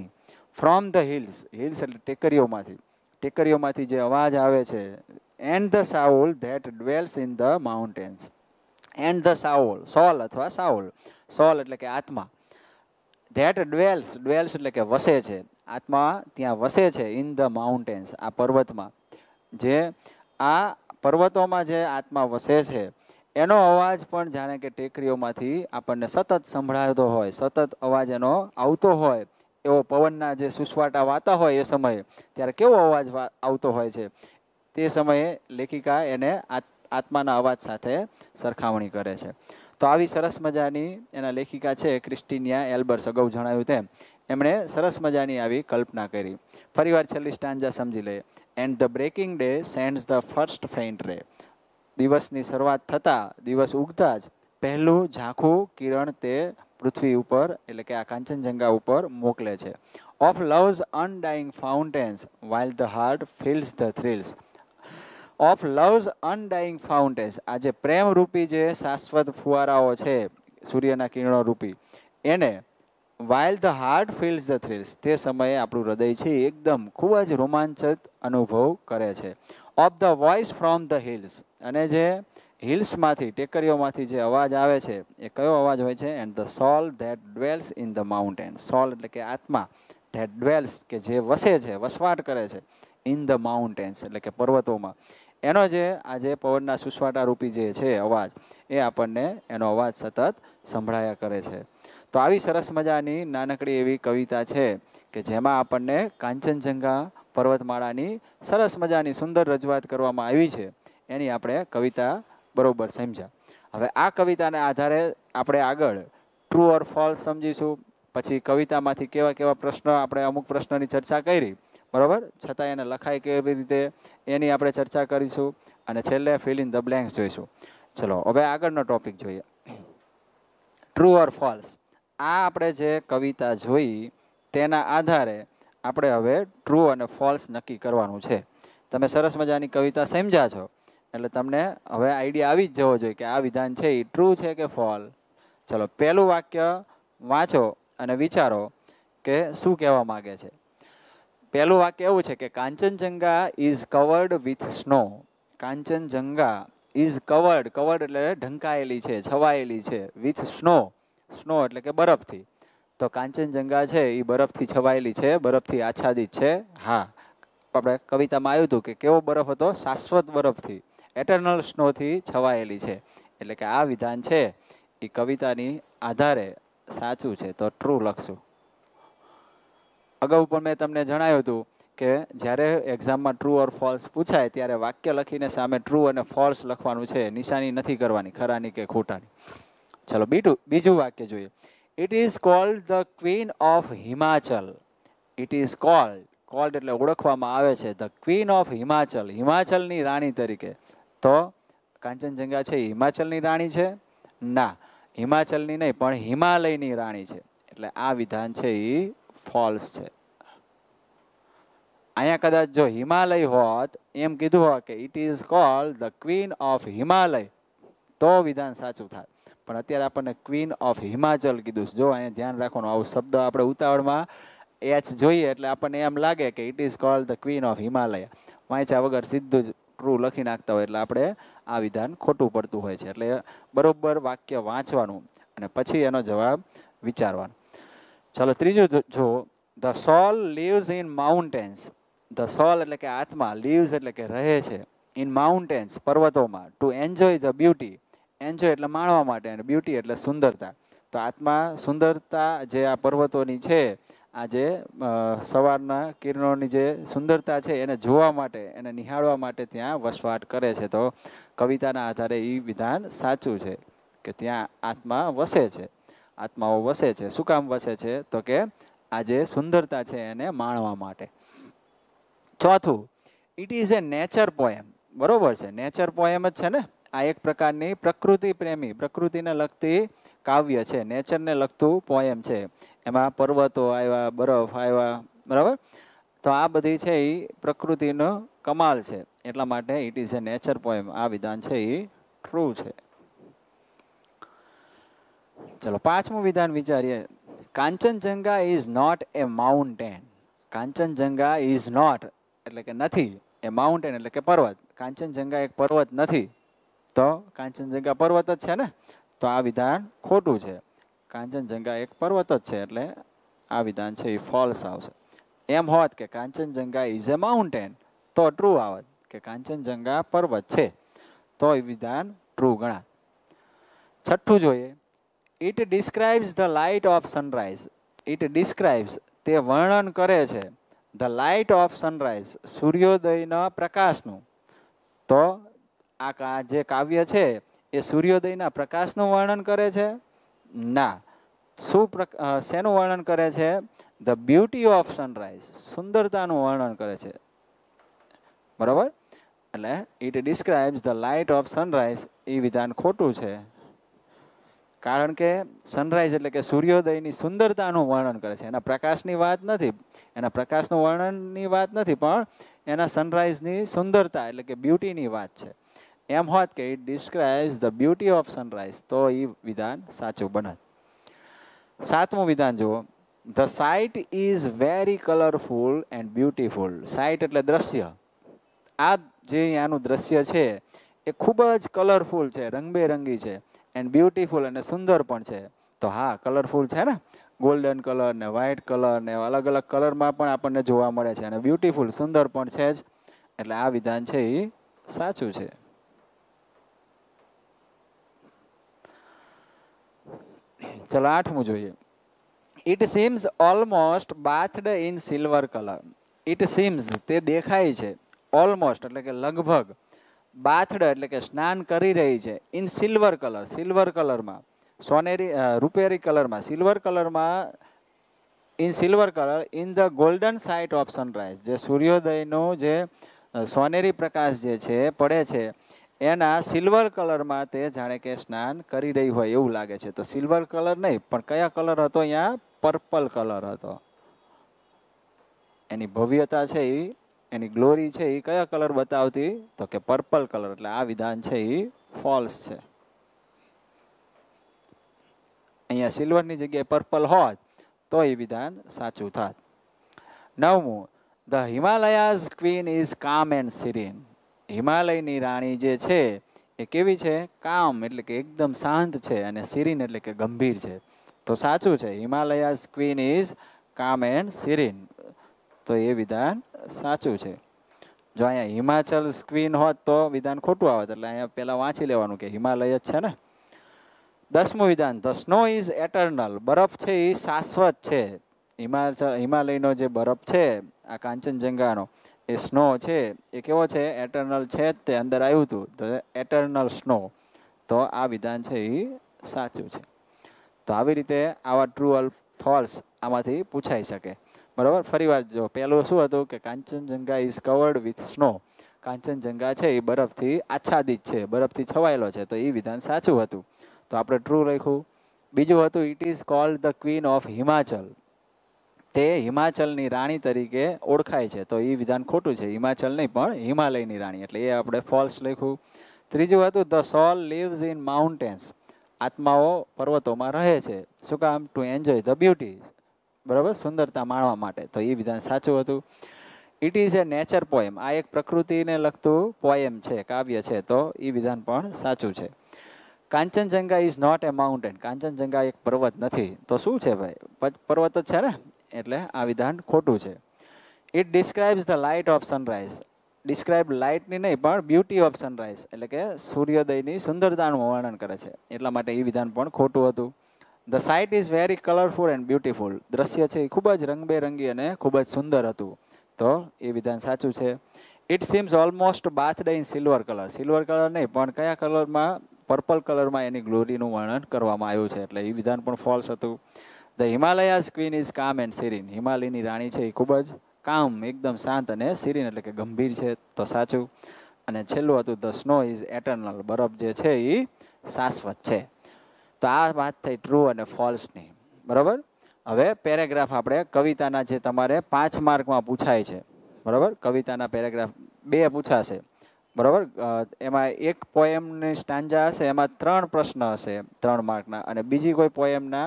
ફ્રોમ ધ હિલ્સ, હિલ્સ એટલે ટેકરીઓમાંથી, ટેકરીઓમાંથી જે અવાજ આવે છે. And the soul that dwells in the mountains, and the soul, soul અથવા સાઉલ, સોલ એટલે કે આત્મા, ધેટ ડ્વેલ્સ, ડ્વેલ્સ એટલે કે વસે છે, આત્મા ત્યાં વસે છે. ઇન ધ માઉન્ટેન્સ, આ પર્વતમાં, જે આ પર્વતોમાં જે આત્મા વસે છે એનો અવાજ પણ જાણે કે ટેકરીઓમાંથી આપણને સતત સંભળાતો હોય, સતત અવાજ એનો આવતો હોય એવો, પવનના જે સુસવાટા વાતા હોય એ સમયે ત્યારે કેવો અવાજ આવતો હોય છે, તે સમયે લેખિકા એને આત્માના અવાજ સાથે સરખામણી કરે છે. તો આવી સરસ મજાની એના લેખિકા છે ક્રિસ્ટિનિયા એલ્બર્સ, અગાઉ જણાવ્યું તેમ એમણે સરસ મજાની આવી કલ્પના કરી. ફરીવાર છેલ્લી સ્ટાન્જા સમજી લઈએ. And the breaking day sends the first faint ray, દિવસની શરૂઆત થતાં, દિવસ ઉગતા જ પહેલું ઝાંખું કિરણ તે પૃથ્વી ઉપર એટલે કે આ કાંચનજંઘા ઉપર મોકલે છે. Of love's undying fountains while the heart feels the thrills, of love's undying fountains, આ જે પ્રેમરૂપી જે શાશ્વત ફુવારાઓ છે સૂર્યના કિરણો રૂપી એને while the heart feels the thrills, તે સમયે આપણું હૃદય છે એકદમ ખૂબ જ રોમાંચક અનુભવ કરે છે. Of the voice from the hills, અને જે હિલ્સમાંથી, ટેકરીઓમાંથી જે અવાજ આવે છે એ કયો અવાજ હોય છે? And the soul that dwells in the mountain, soul એટલે કે આત્મા that dwells કે જે વસે છે, વસવાટ કરે છે in the mountains એટલે કે પર્વતોમાં. એનો જે આજે પવનના સુસવાટા રૂપી જે છે અવાજ, એ આપણને એનો અવાજ સતત સંભળાયા કરે છે. તો આવી સરસ મજાની નાનકડી એવી કવિતા છે કે જેમાં આપણને કાંચનજંઘા પર્વતમાળાની સરસ મજાની સુંદર રજૂઆત કરવામાં આવી છે. એની આપણે કવિતા બરોબર સમજ્યા. હવે આ કવિતાને આધારે આપણે આગળ ટ્રુ ઓર ફોલ્સ સમજીશું, પછી કવિતામાંથી કેવા કેવા પ્રશ્નો, આપણે અમુક પ્રશ્નોની ચર્ચા કરી બરાબર, છતાં એને લખાય કેવી રીતે એની આપણે ચર્ચા કરીશું, અને છેલ્લે ફિલ ઇન ધ બ્લેન્ક્સ જોઈશું. ચલો હવે આગળનો ટોપિક જોઈએ, ટ્રુ ઓર ફોલ્સ. આ આપણે જે કવિતા જોઈ તેના આધારે આપણે હવે ટ્રુ અને ફોલ્સ નક્કી કરવાનું છે. તમે સરસ મજાની કવિતા સમજ્યા છો એટલે તમને હવે આઈડિયા આવી જ જવો જોઈએ કે આ વિધાન છે એ ટ્રુ છે કે ફોલ. ચલો પહેલું વાક્ય વાંચો અને વિચારો કે શું કહેવા માગે છે. પહેલું વાક્ય એવું છે કે Kanchenjunga is covered with snow. Kanchenjunga is covered, covered એટલે ઢંકાયેલી છે, છવાયેલી છે, વિથ સ્નો, સ્નો એટલે કે બરફથી. તો કાંચનજંઘા છે એ બરફથી છવાયેલી છે, બરફથી આચ્છાદિત છે. હા, આપણે કવિતામાં આવ્યું હતું કે કેવો બરફ હતો, શાશ્વત બરફથી, એટર્નલ સ્નોથી છવાયેલી છે. એટલે કે આ વિધાન છે એ કવિતાની આધારે સાચું છે, તો ટ્રુ લખશું. અગાઉ પણ મેં તમને જણાવ્યું હતું કે જ્યારે એક્ઝામમાં ટ્રુ ઓર ફોલ્સ પૂછાય ત્યારે વાક્ય લખીને સામે ટ્રુ અને ફોલ્સ લખવાનું છે, નિશાની નથી કરવાની ખરાની કે ખોટાની. ચલો બીજું વાક્ય જોઈએ. It is called the queen of Himachal. It is called, called એટલે ઓળખવામાં આવે છે, ધ ક્વીન ઓફ હિમાચલ, હિમાચલની રાણી તરીકે. તો કાંચનજંઘા છે હિમાચલની રાણી છે? ના, હિમાચલની નહીં પણ હિમાલયની રાણી છે. એટલે આ વિધાન છે એ ફોલ્સ છે. અહીંયા કદાચ જો હિમાલય હોત, એમ કીધું હોત કે it is called the queen of Himalaya, તો વિધાન સાચું થાય. પણ અત્યારે આપણને ક્વીન ઓફ હિમાચલ કીધું છે. જો અહીંયા ધ્યાન રાખવાનું, આવું શબ્દ આપણે ઉતાવળમાં એચ જોઈએ એટલે આપણને એમ લાગે કે it is called the queen of Himalaya, વાંચ્યા વગર સીધું જ ટ્રુ લખી નાખતા હોય એટલે આપણે આ વિધાન ખોટું પડતું હોય છે. એટલે બરોબર વાક્ય વાંચવાનું અને પછી એનો જવાબ વિચારવાનો. ચાલો ત્રીજું જો, the soul lives in mountains. The soul એટલે કે આત્મા, લીવ્સ એટલે કે રહે છે, ઇન માઉન્ટેન્સ પર્વતોમાં, to enjoy the beauty. Enjoy એટલે માણવા માટે અને બ્યુટી એટલે સુંદરતા. તો આત્મા સુંદરતા જે આ પર્વતોની છે, આજે સવારના કિરણોની જે સુંદરતા છે એને જોવા માટે, એને નિહાળવા માટે ત્યાં વસવાટ કરે છે. તો કવિતાના આધારે એ વિધાન સાચું છે કે ત્યાં આત્મા વસે છે, આત્માઓ વસે છે. શું કામ વસે છે? તો કે આ જે સુંદરતા છે એને માણવા માટે. ચોથું, it is a nature poem. બરોબર છે, નેચર પોએમ જ છે ને, આ એક પ્રકારની પ્રકૃતિ પ્રેમી, પ્રકૃતિને લગતી કાવ્ય છે, નેચરને લગતું પોએમ છે. એમાં પર્વતો આવ્યા, બરફ આવ્યા, બરાબર. તો આ બધી છે એ પ્રકૃતિનો કમાલ છે, એટલા માટે it is a nature poem, આ વિધાન છે એ ટ્રુ છે. ચલો પાંચમું વિધાન વિચારીએ. Kanchenjunga is not a mountain. Kanchenjunga is not એટલે કે નથી, એ માઉન્ટેન એટલે કે પર્વત. કાંચનજંઘા એક પર્વત નથી, તો કાંચનજંઘા પર્વત જ છે ને, તો આ વિધાન ખોટું છે. કાંચનજંઘા એક પર્વત જ છે એટલે આ વિધાન છે એ ફોલ્સ આવશે. એમ હોત કે કાંચનજંઘા ઇઝ અ માઉન્ટેન તો ટ્રુ આવત, કે કાંચનજંઘા પર્વત છે તો એ વિધાન ટ્રુ ગણાય. છઠ્ઠું જોઈએ. It describes the light of sunrise. It describes, તે વર્ણન કરે છે, ધ લાઇટ ઓફ સનરાઇઝ, સૂર્યોદયના પ્રકાશનું. તો આ જે કાવ્ય છે એ સૂર્યોદયના પ્રકાશનું વર્ણન કરે છે? ના, શેનું વર્ણન કરે છે? ધ બ્યુટી ઓફ સનરાઇઝ, સુંદરતાનું વર્ણન કરે છે, બરાબર. એટલે it describes the light of sunrise, એ વિધાન ખોટું છે, કારણ કે સનરાઇઝ એટલે કે સૂર્યોદયની સુંદરતાનું વર્ણન કરે છે, એના પ્રકાશની વાત નથી, એના પ્રકાશનું વર્ણનની વાત નથી, પણ એના સનરાઇઝની સુંદરતા એટલે કે બ્યુટીની વાત છે. એમ હોત કે it describes the beauty of sunrise, તો એ વિધાન સાચું બનત. સાતમું વિધાન જુઓ. The sight is very colourful and beautiful. Sight એટલે દ્રશ્ય, આ જે આનું દ્રશ્ય છે એ ખૂબ જ કલરફુલ છે, રંગબેરંગી છે, એન્ડ બ્યુટીફુલ અને સુંદર પણ છે. તો હા, કલરફુલ છે ને, गोल्डन कलर ने व्हाइट कलर ने अलग अलग कलर में पण आपने जोवा मळे छे अने ब्यूटीफुल सुंदर पण छे ज एटले आ विधान छे ई साचुं छे। चलो आठमू जोईए। It seems almost bathed in silver colour. It seems ते देखाय छे ऑलमोस्ट एटले के लगभग बाथड एटले के स्नान करी रही छे in silver colour silver colour में सोनेरी रुपेरी कलर में सिल्वर कलर में in silver colour in the golden sight of sunrise जे सूर्योदयनो जे सोनेरी प्रकाश जे छे पड़े छे एना सिल्वर कलर में जाने के स्नान करी रही होय एवुं लागे छे। तो सिल्वर कलर नहीं पण क्या कलर हतो अहींया पर्पल कलर हतो। एनी भव्यता छे एनी ग्लोरी छे ई क्या कलर बतावती तो के पर्पल कलर एटले आ विधान छे ई फॉल्स छे। अहींया सिल्वर नी जग्याए पर्पल होत तो ये विधान साचुं थात। नवमू the Himalayas queen is calm and serene. हिमालयनी राणी जे छे ए केवी छे काम एटले के एकदम शांत छे अने सीरीन एटले के गंभीर छे। तो साचुं छे Himalayas queen is calm and serene तो ये विधान साचुं छे। जो अहींया हिमाचल क्वीन होत तो विधान खोटुं आवत एटले अहींया पेला वांची लेवानुं के हिमालय ज छे ने। दसमू विधान द स्नो इज एटर्नल। बरफ छे ई शाश्वत छे। हिमाचल हिमालयनो जे बरफ छे आ कांचनजंगानो ए स्नो छे ए केवो छे एटर्नल छे ते अंदर आव्युं हतुं तो एटर्नल स्नो तो आ विधान छे ई साचुं छे। तो આવી રીતે આવા ટ્રુ ઓર ફોલ્સ આમાંથી પૂછાઈ શકે બરાબર। ફરીવાર જો પહેલું શું હતું કે Kanchenjunga is covered with snow Kanchenjunga છે એ બરફથી આચ્છાદિત છે બરફથી છવાયેલો છે તો એ વિધાન સાચું હતું तो आपणे ट्रू लख्युं। बीजुं हतुं it is called the queen of Himachal ते हिमाचलनी राणी तरीके ओळखाय छे तो ए विधान खोटुं छे। हिमाचल नहीं पण हिमालयनी राणी एटले ए आपणे फॉल्स लख्युं। त्रीजुं हतुं the soul lives in mountains. आत्माओ पर्वतोमां रहे छे शुं काम टू एन्जॉय द ब्यूटी बराबर सुंदरता माणवा माटे तो ए विधान साचुं हतुं। It is a nature poem आ एक प्रकृतिने लगतुं पोएम छे काव्य छे तो ए विधान पण साचुं छे। Kanchenjunga is not a mountain Kanchenjunga एक पर्वत नहीं तो शू है भाई पर्वत ज है एटले आ विधान खोटू है। It describes the light of sunrise describe light नहीं पण ब्यूटी ऑफ सनराइज एटले के सूर्योदयनी सुंदरता वर्णन करे छे एटला माटे ई विधान पण खोटू हतुं। The sight is very colourful and beautiful दृश्य है खूबज रंगबेरंगी अने खूबज सुंदर हतुं तो ये विधान साचुं छे। It seems almost bathed in silver colour नहीं पण क्या कलर में पर्पल कलर में एनी ग्लोरीनुं वर्णन करवामां आव्युं छे एटले ए विधान पण फॉल्स हतुं। The Himalayas queen is calm and serene हिमालयनी राणी छे ए खूबज काम एकदम शांत अने सीरीन एटले के गंभीर छे तो साचुं। अने छेल्लुं हतुं द स्नो इज एटर्नल बरफ जे छे ए शाश्वत छे तो आ वात थई ट्रू अने फॉल्सनी बराबर। हवे पेरेग्राफ आपणे कविताना जे तमारे 5 मार्कमां पूछाय छे बराबर। कविताना पेरेग्राफ 2 पूछाशे बराबर। एमां एक पोएमनी स्टांजा हशे एमां 3 प्रश्न हशे 3 मार्कना अने बीजी कोई पोएमना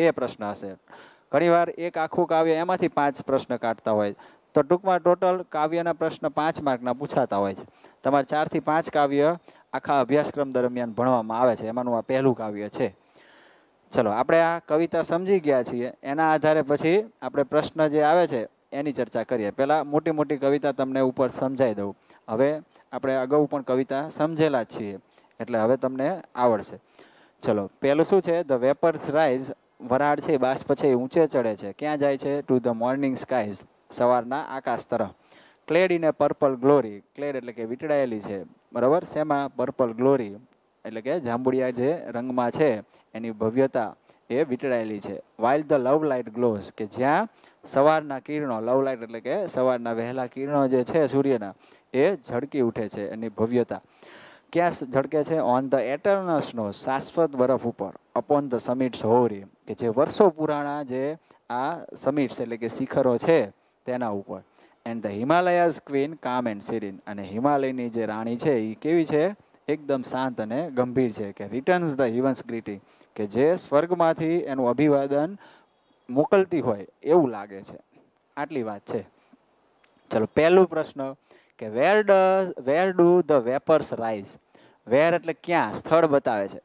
2 प्रश्न हशे। घणीवार एक आखुं काव्य एमांथी 5 प्रश्न काढता होय तो टूंकमां टोटल काव्यना प्रश्न 5 मार्कना पूछाता होय छे। तमारे 4 થી 5 काव्य आखा अभ्यासक्रम दरमियान भणवामां आवे छे एमांनुं आ पहेलुं काव्य छे। चलो आपणे आ कविता समजी गया छीए एना आधारे पछी आपणे प्रश्न जे आवे छे एनी चर्चा करीए। पहेला मोटी मोटी कविता तमने उपर समजाई दऊं। हवे આપણે અગાઉ પણ કવિતા સમજેલા છીએ એટલે હવે તમને આવડશે। ચલો પહેલું શું છે ધ વેપર્સ રાઇઝ વરાળ છે બાષ્પ છે એ ઊંચે ચડે છે ક્યાં જાય છે ટુ ધ મોર્નિંગ સ્કાઈઝ સવારના આકાશ તરફ। Clad in a purple glory clad એટલે કે વીંટળાયેલી છે બરાબર શેમાં પર્પલ ગ્લોરી એટલે કે જાંબુડિયા જે રંગમાં છે એની ભવ્યતા એ વીંટળાયેલી છે। While the love light glows કે જ્યાં સવારના કિરણો લવ લાઇટ એટલે કે સવારના વહેલા કિરણો જે છે સૂર્યના એ ઝળકી ઉઠે છે એની ભવ્યતા ક્યાં ઝળકે છે ઓન ધ એટર્નલ સ્નો શાશ્વત બરફ ઉપર અપોન ધ સમિટ્સ હોરી કે જે વર્ષો પુરાણા જે આ સમિટ્સ એટલે કે શિખરો છે તેના ઉપર। And the Himalayas queen calm and serene અને હિમાલયની જે રાણી છે એ કેવી છે એકદમ શાંત અને ગંભીર છે કે રિટર્ન્સ ધ હિવન્સ ગ્રીટિંગ કે જે સ્વર્ગમાંથી એનું અભિવાદન મોકલતી હોય એવું લાગે છે આટલી વાત છે। ચલો પહેલું પ્રશ્ન કે where do the vapours rise where એટલે ક્યાં સ્થળ બતાવે છે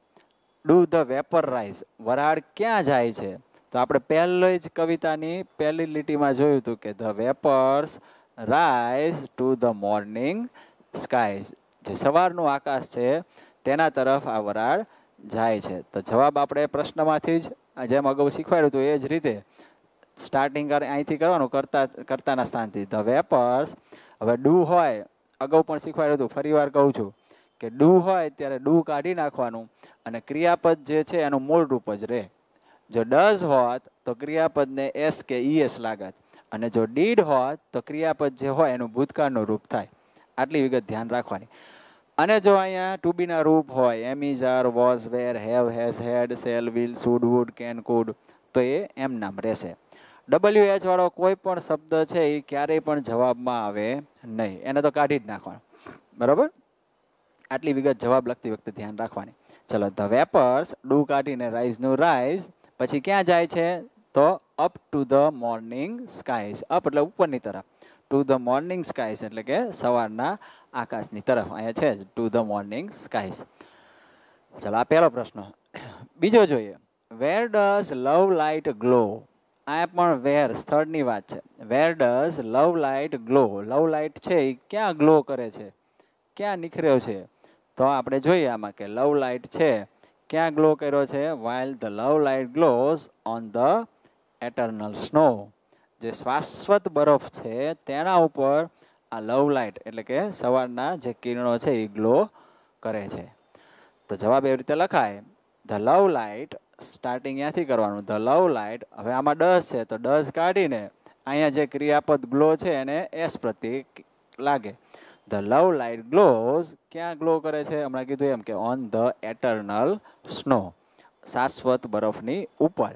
ડુ ધ વેપર રાઇઝ વરાળ ક્યાં જાય છે तो आपणे पहेली ज कवितानी पहेली લીટીમાં જોયું હતું કે the vapours rise to the morning sky, જે સવારનું આકાશ છે તેના તરફ આ વરાળ જાય છે. તો જવાબ આપણે પ્રશ્નમાંથી જ જેમ અગાઉ શીખવાડ્યું હતું એ જ રીતે સ્ટાર્ટિંગ અહીંથી કરવાનું, કરતાના સ્થાનથી. ધ વેપર્સ, હવે ડુ હોય અગાઉ પણ શીખવાડ્યું હતું, ફરીવાર કહું છું કે ડુ હોય ત્યારે ડુ કાઢી નાખવાનું અને ક્રિયાપદ જે છે એનું મૂળ રૂપ જ રહે. जो डज होत तो क्रियापद ने एस के ई एस लागत और जो डीड होत तो क्रियापद जो हो एनु भूतकाळनु रूप थाय. आटली विगत ध्यान राखवानी. अने जो अहींया टू बी ना रूप होय am is are was were have has had shall will should would can could तो ये एम नाम रहेशे. डबल्यू एच वाळो कोईपण शब्द छे ए क्यारेय पण जवाबमां आवे नहीं, एने तो काढी ज नाखवानो. बरोबर, आटली विगत जवाब लखती वखते ध्यान राखवानी. चलो, ध वेपर्स डू काढीने राइज नु राइज पछी क्या जाए छे तो up to the morning skies. Up एटले उपरनी तरफ, टू ध मॉर्निंग स्काइज एटले के सवारना आकाशनी तरफ. अहींया छे टू ध मॉर्निंग स्काइज. चलो आ पहेलो प्रश्न. बीजो जोईए, where does love light glow. आ पण वेर स्थळनी वात छे. Where does love light glow, love light छे ए क्या ग्लो करे छे, क्या निखर्यो छे. तो आपणे जोईए आमां के लव लाइट छे क्या ग्लो करो छे. While the love light glows on the eternal snow, जो शाश्वत बरफ है तेना उपर आ लव लाइट एटले के सवारना जे किरणों छे ए ग्लो करे छे. तो जवाब एवी रीते लखाय, ध लव लाइट, स्टार्टिंग अहींथी करवानुं, ध लव लाइट. हवे आमां डज छे तो डज काढीने अहींया जे क्रियापद ग्लो छे एने एस प्रतीक लागे. ધ લવ લાઇટ ગ્લોઝ ક્યાં ગ્લો કરે છે, હમણાં કીધું એમ કે ઓન ધ એટર્નલ સ્નો, શાશ્વત બરફની ઉપર.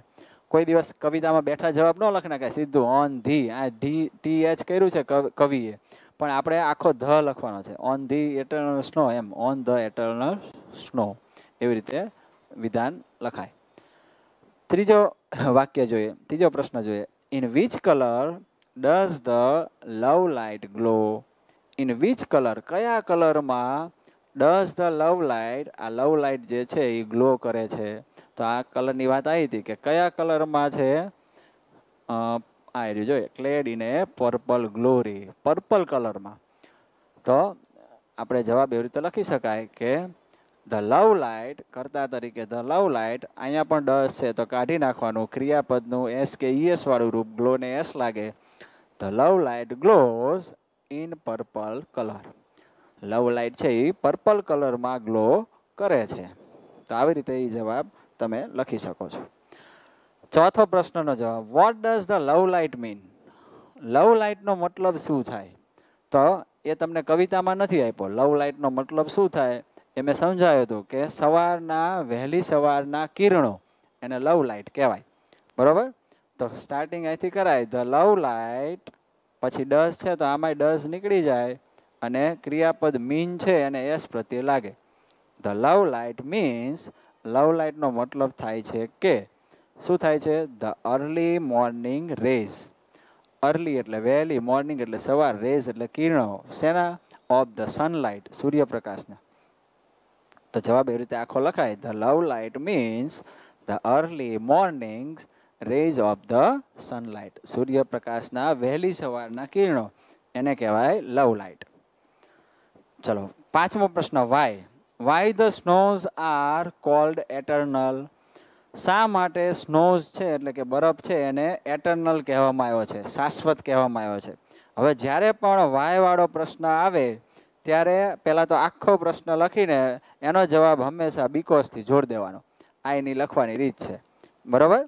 કોઈ દિવસ કવિતામાં બેઠા જવાબ ન લખના કે સીધું ઓન ધી, આ ધી ટી એચ કર્યું છે કવિએ, પણ આપણે આખો ધ લખવાનો છે, ઓન ધી એટર્નલ સ્નો એમ, ઓન ધ એટર્નલ સ્નો, એવી રીતે વિધાન લખાય. ત્રીજો વાક્ય જોઈએ, ત્રીજો પ્રશ્ન જોઈએ. In which colour does the love light glow. In which colour, क्या कलर में डज ध लव लाइट, आ लव लाइट जे छे ए ग्लो करे छे. तो आ कलर नी वात आई थी कि क्या कलर में छे, आ रही जो clad in a purple glory, purple colour में. तो आपणे जवाब एवी रीते लखी शकाय के ध लव लाइट, कर्ता तरीके ध लव लाइट, अहींया पण डज छे तो काढी नाखवानुं, क्रियापदनुं एस के ई एस वाळुं रूप, ग्लो ने एस लागे. The love light glows in purple colour, love light छे ई पर्पल कलर में ग्लो करे छे. तो आ रीते जवाब तमे लखी शको छो. चौथो प्रश्ननो जवाब, what does the love light mean. Love लाइटनो मतलब शुं थाय. तो ए तमने कवितामां नथी आप्यो, लव लाइटनो मतलब शुं थाय ए मे समजाव्युं हतुं के सवारना, वहेली सवारना किरणों एने लव लाइट कहेवाय. बरोबर, तो स्टार्टिंग अहींथी कराय, ध लव लाइट, पछी डज है तो आमांय डज निकली जाए अने क्रियापद मीन है अने एस प्रत्यय लागे. The love light means, love लाइटनो मतलब थाय छे के शुं थाय छे, ध अर्ली मॉर्निंग रेज. अर्ली एटले वहेली, मॉर्निंग एटले सवार, रेज एटले किरणों, सेना, ऑफ ध सनलाइट, सूर्यप्रकाशना. तो जवाब एवी रीते आखो लखाय, the love light means the early morning rays of the sunlight, सूर्यप्रकाशना वहेली सवारना किरणों, एने कहवाय लव लाइट. चलो पांचमो प्रश्न, वाय. वाय ध स्नोज आर कॉल्ड एटर्नल. शा माटे स्नोज छे एटले के बरफ छे एने एटर्नल कहेवामां आव्यो छे, शाश्वत कहेवामां आव्यो छे. हवे ज्यारे पण वाय वाळो प्रश्न आवे त्यारे पहेला तो आखो प्रश्न लखीने एनो जवाब हमेशा बीकोसथी जोड देवानो, आ एनी लखवानी रीत छे. बरोबर,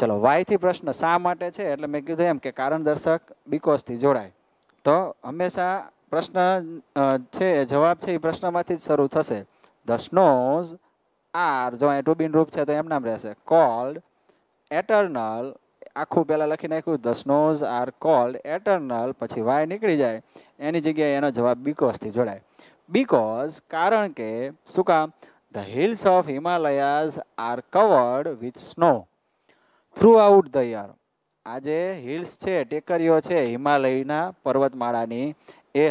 चलो वाय थी प्रश्न, शा माटे छे एटले मैं कीधुं एम के कारण दर्शक बीकोस थी जोड़ाय. तो हमेशा प्रश्न छे जवाब छे प्रश्नमांथी ज शरू थशे. ध स्नोज आर, जो टू बीन रूप छे तो एम नाम रहेशे, कॉल्ड एटर्नल, આખું પહેલાં લખી નાખ્યું, the snows are cold eternal, પછી વાય નીકળી જાય, એની જગ્યાએ એનો જવાબ બીકોઝથી જોડાય. બીકોઝ કારણ કે શું કામ? The hills of Himalayas are covered with snow throughout the year. આ જે હિલ્સ છે, ટેકરીઓ છે હિમાલયના પર્વતમાળાની, એ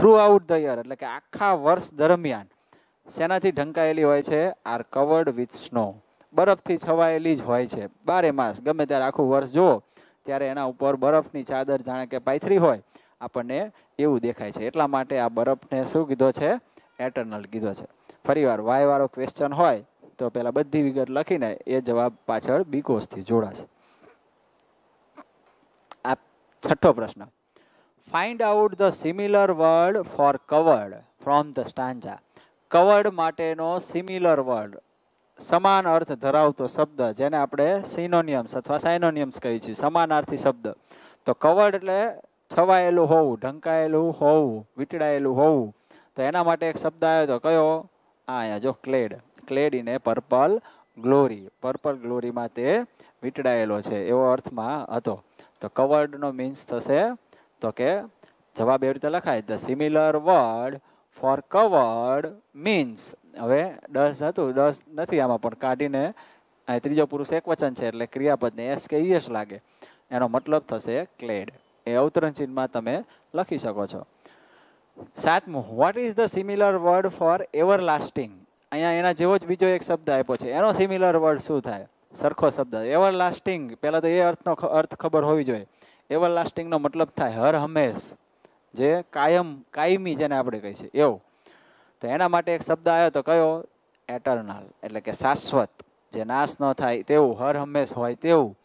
થ્રુ આઉટ ધ યર એટલે કે આખા વર્ષ દરમિયાન શેનાથી ઢંકાયેલી હોય છે? આર કવર્ડ વિથ સ્નો, બરફથી છવાયેલી જ હોય છે. બારે માસ ગમે ત્યારે આખું વર્ષ જુઓ ત્યારે એના ઉપર બરફની ચાદર જાણે કે પાથરી હોય, આપણને એવું દેખાય છે. એટલા માટે આ બરફને શું કીધો છે? એટર્નલ કીધો છે. ફરીવાર વાયવાળો ક્વેશ્ચન હોય તો પહેલાં બધી વિગત લખીને એ જવાબ પાછળ બીકોઝથી જોડાશે. આ છઠ્ઠો પ્રશ્ન, find out the similar word for covered from the stanza. Covered માટેનો સિમિલર વર્ડ, સમાન અર્થ ધરાવતો શબ્દ, જેને આપણે સિનોનિયમ્સ અથવા સાયનોનિયમ્સ કહીએ છીએ, સમાનાર્થી શબ્દ. તો કવર્ડ એટલે છવાયેલું હોવું, ઢંકાયેલું હોવું, વીંટળાયેલું હોવું. તો એના માટે એક શબ્દ આવ્યો તો કયો? અહીંયા જો clad, clad in a purple glory, purple ગ્લોરીમાં તે વીંટળાયેલો છે એવો અર્થમાં હતો. તો કવર્ડનો મીન્સ થશે, તો કે જવાબ એવી રીતે લખાય, the similar word for covered means. હવે ડસ હતું, ડસ નથી આમાં, પણ કાઢીને ત્રીજો પુરુષ એક વચન છે એટલે ક્રિયાપદને એસ કે ઈએસ લાગે, એનો મતલબ થશે ક્લેડ. એ અવતરણ ચિહ્નમાં તમે લખી શકો છો. સાતમું, what is the similar word for everlasting? અહીંયા એના જેવો જ બીજો એક શબ્દ આપ્યો છે, એનો સિમિલર વર્ડ શું થાય? સરખો શબ્દ એવર લાસ્ટિંગ, પહેલાં તો એ અર્થનો અર્થ ખબર હોવી જોઈએ. એવર લાસ્ટિંગનો મતલબ થાય હર હંમેશ, જે કાયમ, કાયમી જેને આપણે કહીએ છીએ એવું. તો એના માટે એક શબ્દ આવ્યો તો કયો? એટર્નલ એટલે કે શાશ્વત, જે નાશ ન થાય તેવું, હર હંમેશ હોય તેવું.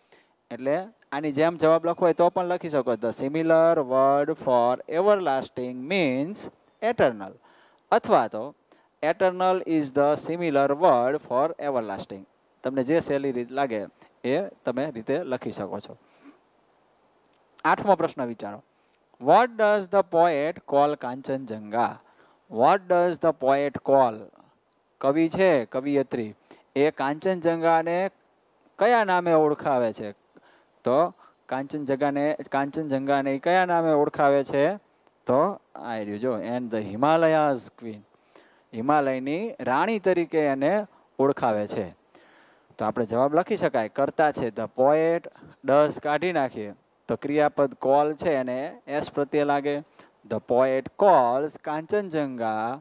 એટલે આની જેમ જવાબ લખવો હોય તો પણ લખી શકો, the similar word for everlasting means eternal, અથવા તો eternal is the similar word for everlasting. તમને જે સહેલી રીત લાગે એ તમે રીતે લખી શકો છો. આઠમો પ્રશ્ન વિચારો, what does the poet call Kanchenjunga? What does the poet call, કવિ છે, કવિયત્રી, એ કાંચનજંગાને કયા નામે ઓળખાવે છે? તો કાંચનજંગાને કયા નામે ઓળખાવે છે? તો આ રહ્યું જો, એન્ડ ધ હિમાલયાઝ ક્વીન, હિમાલયની રાણી તરીકે એને ઓળખાવે છે. તો આપણે જવાબ લખી શકાય, કરતા છે ધ પોએટ, ડઝ કાઢી નાખીએ તો ક્રિયાપદ કોલ છે એને એસ પ્રત્યે લાગે. The poet calls Kanchenjunga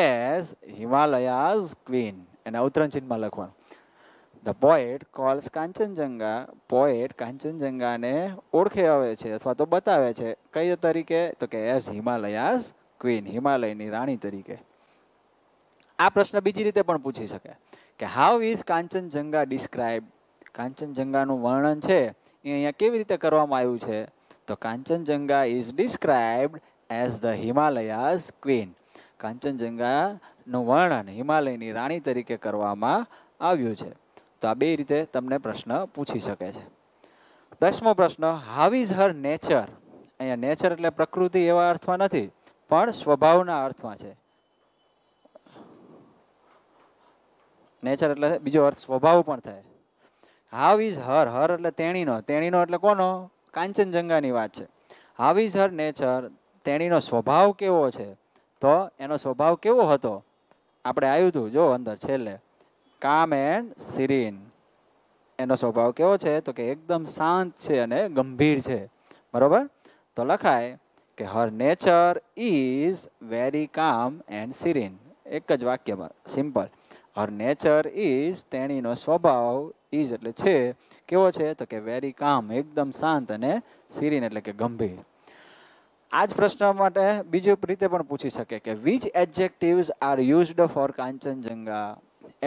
as Himalaya's queen. એના અવતરણ ચિહ્નમાં લખવાનું. The poet calls Kanchenjunga, poet કાંચનજંગાને ઓળખાવે છે અથવા તો બતાવે છે કઈ તરીકે? તો કે as Himalaya's queen, હિમાલયની રાણી તરીકે. આ પ્રશ્ન બીજી રીતે પણ પૂછી શકે કે how is Kanchenjunga described? કાંચનજંગાનું વર્ણન છે એ અહીંયા કેવી રીતે કરવામાં આવ્યું છે? તો Kanchenjunga is described as the Himalayas queen. કાંચનજંગાનું વર્ણન હિમાલયની રાણી તરીકે કરવામાં આવ્યું છે. તો આ બે રીતે તમને પ્રશ્ન પૂછી શકે છે. 10મો પ્રશ્ન, હાઉ ઇઝ હર નેચર? અહીંયા નેચર એટલે પ્રકૃતિ એવા અર્થમાં નથી, પણ સ્વભાવના અર્થમાં છે. નેચર એટલે બીજો અર્થ સ્વભાવ પણ થાય. હાઉ ઇઝ હર, હર એટલે તેણીનો, તેણીનો એટલે કોનો? કાંચનજંગાની વાત છે. હાઉ ઇઝ હર નેચર, તેણીનો સ્વભાવ કેવો છે? તો એનો સ્વભાવ કેવો હતો? આપણે આવ્યું હતું જો અંદર છેલ્લે, કામ એન્ડ સિરીન. એનો સ્વભાવ કેવો છે? તો કે એકદમ શાંત છે અને ગંભીર છે, બરાબર. તો લખાય કે her nature is very calm and serene, એક જ વાક્યમાં સિમ્પલ. હર નેચર ઇઝ, તેણીનો સ્વભાવ, ઇઝ એટલે છે, કેવો છે? તો કે વેરી કામ, એકદમ શાંત, અને સિરીન એટલે કે ગંભીર. આ જ પ્રશ્ન માટે બીજી રીતે પણ પૂછી શકે કે which adjectives are used for Kanchenjunga?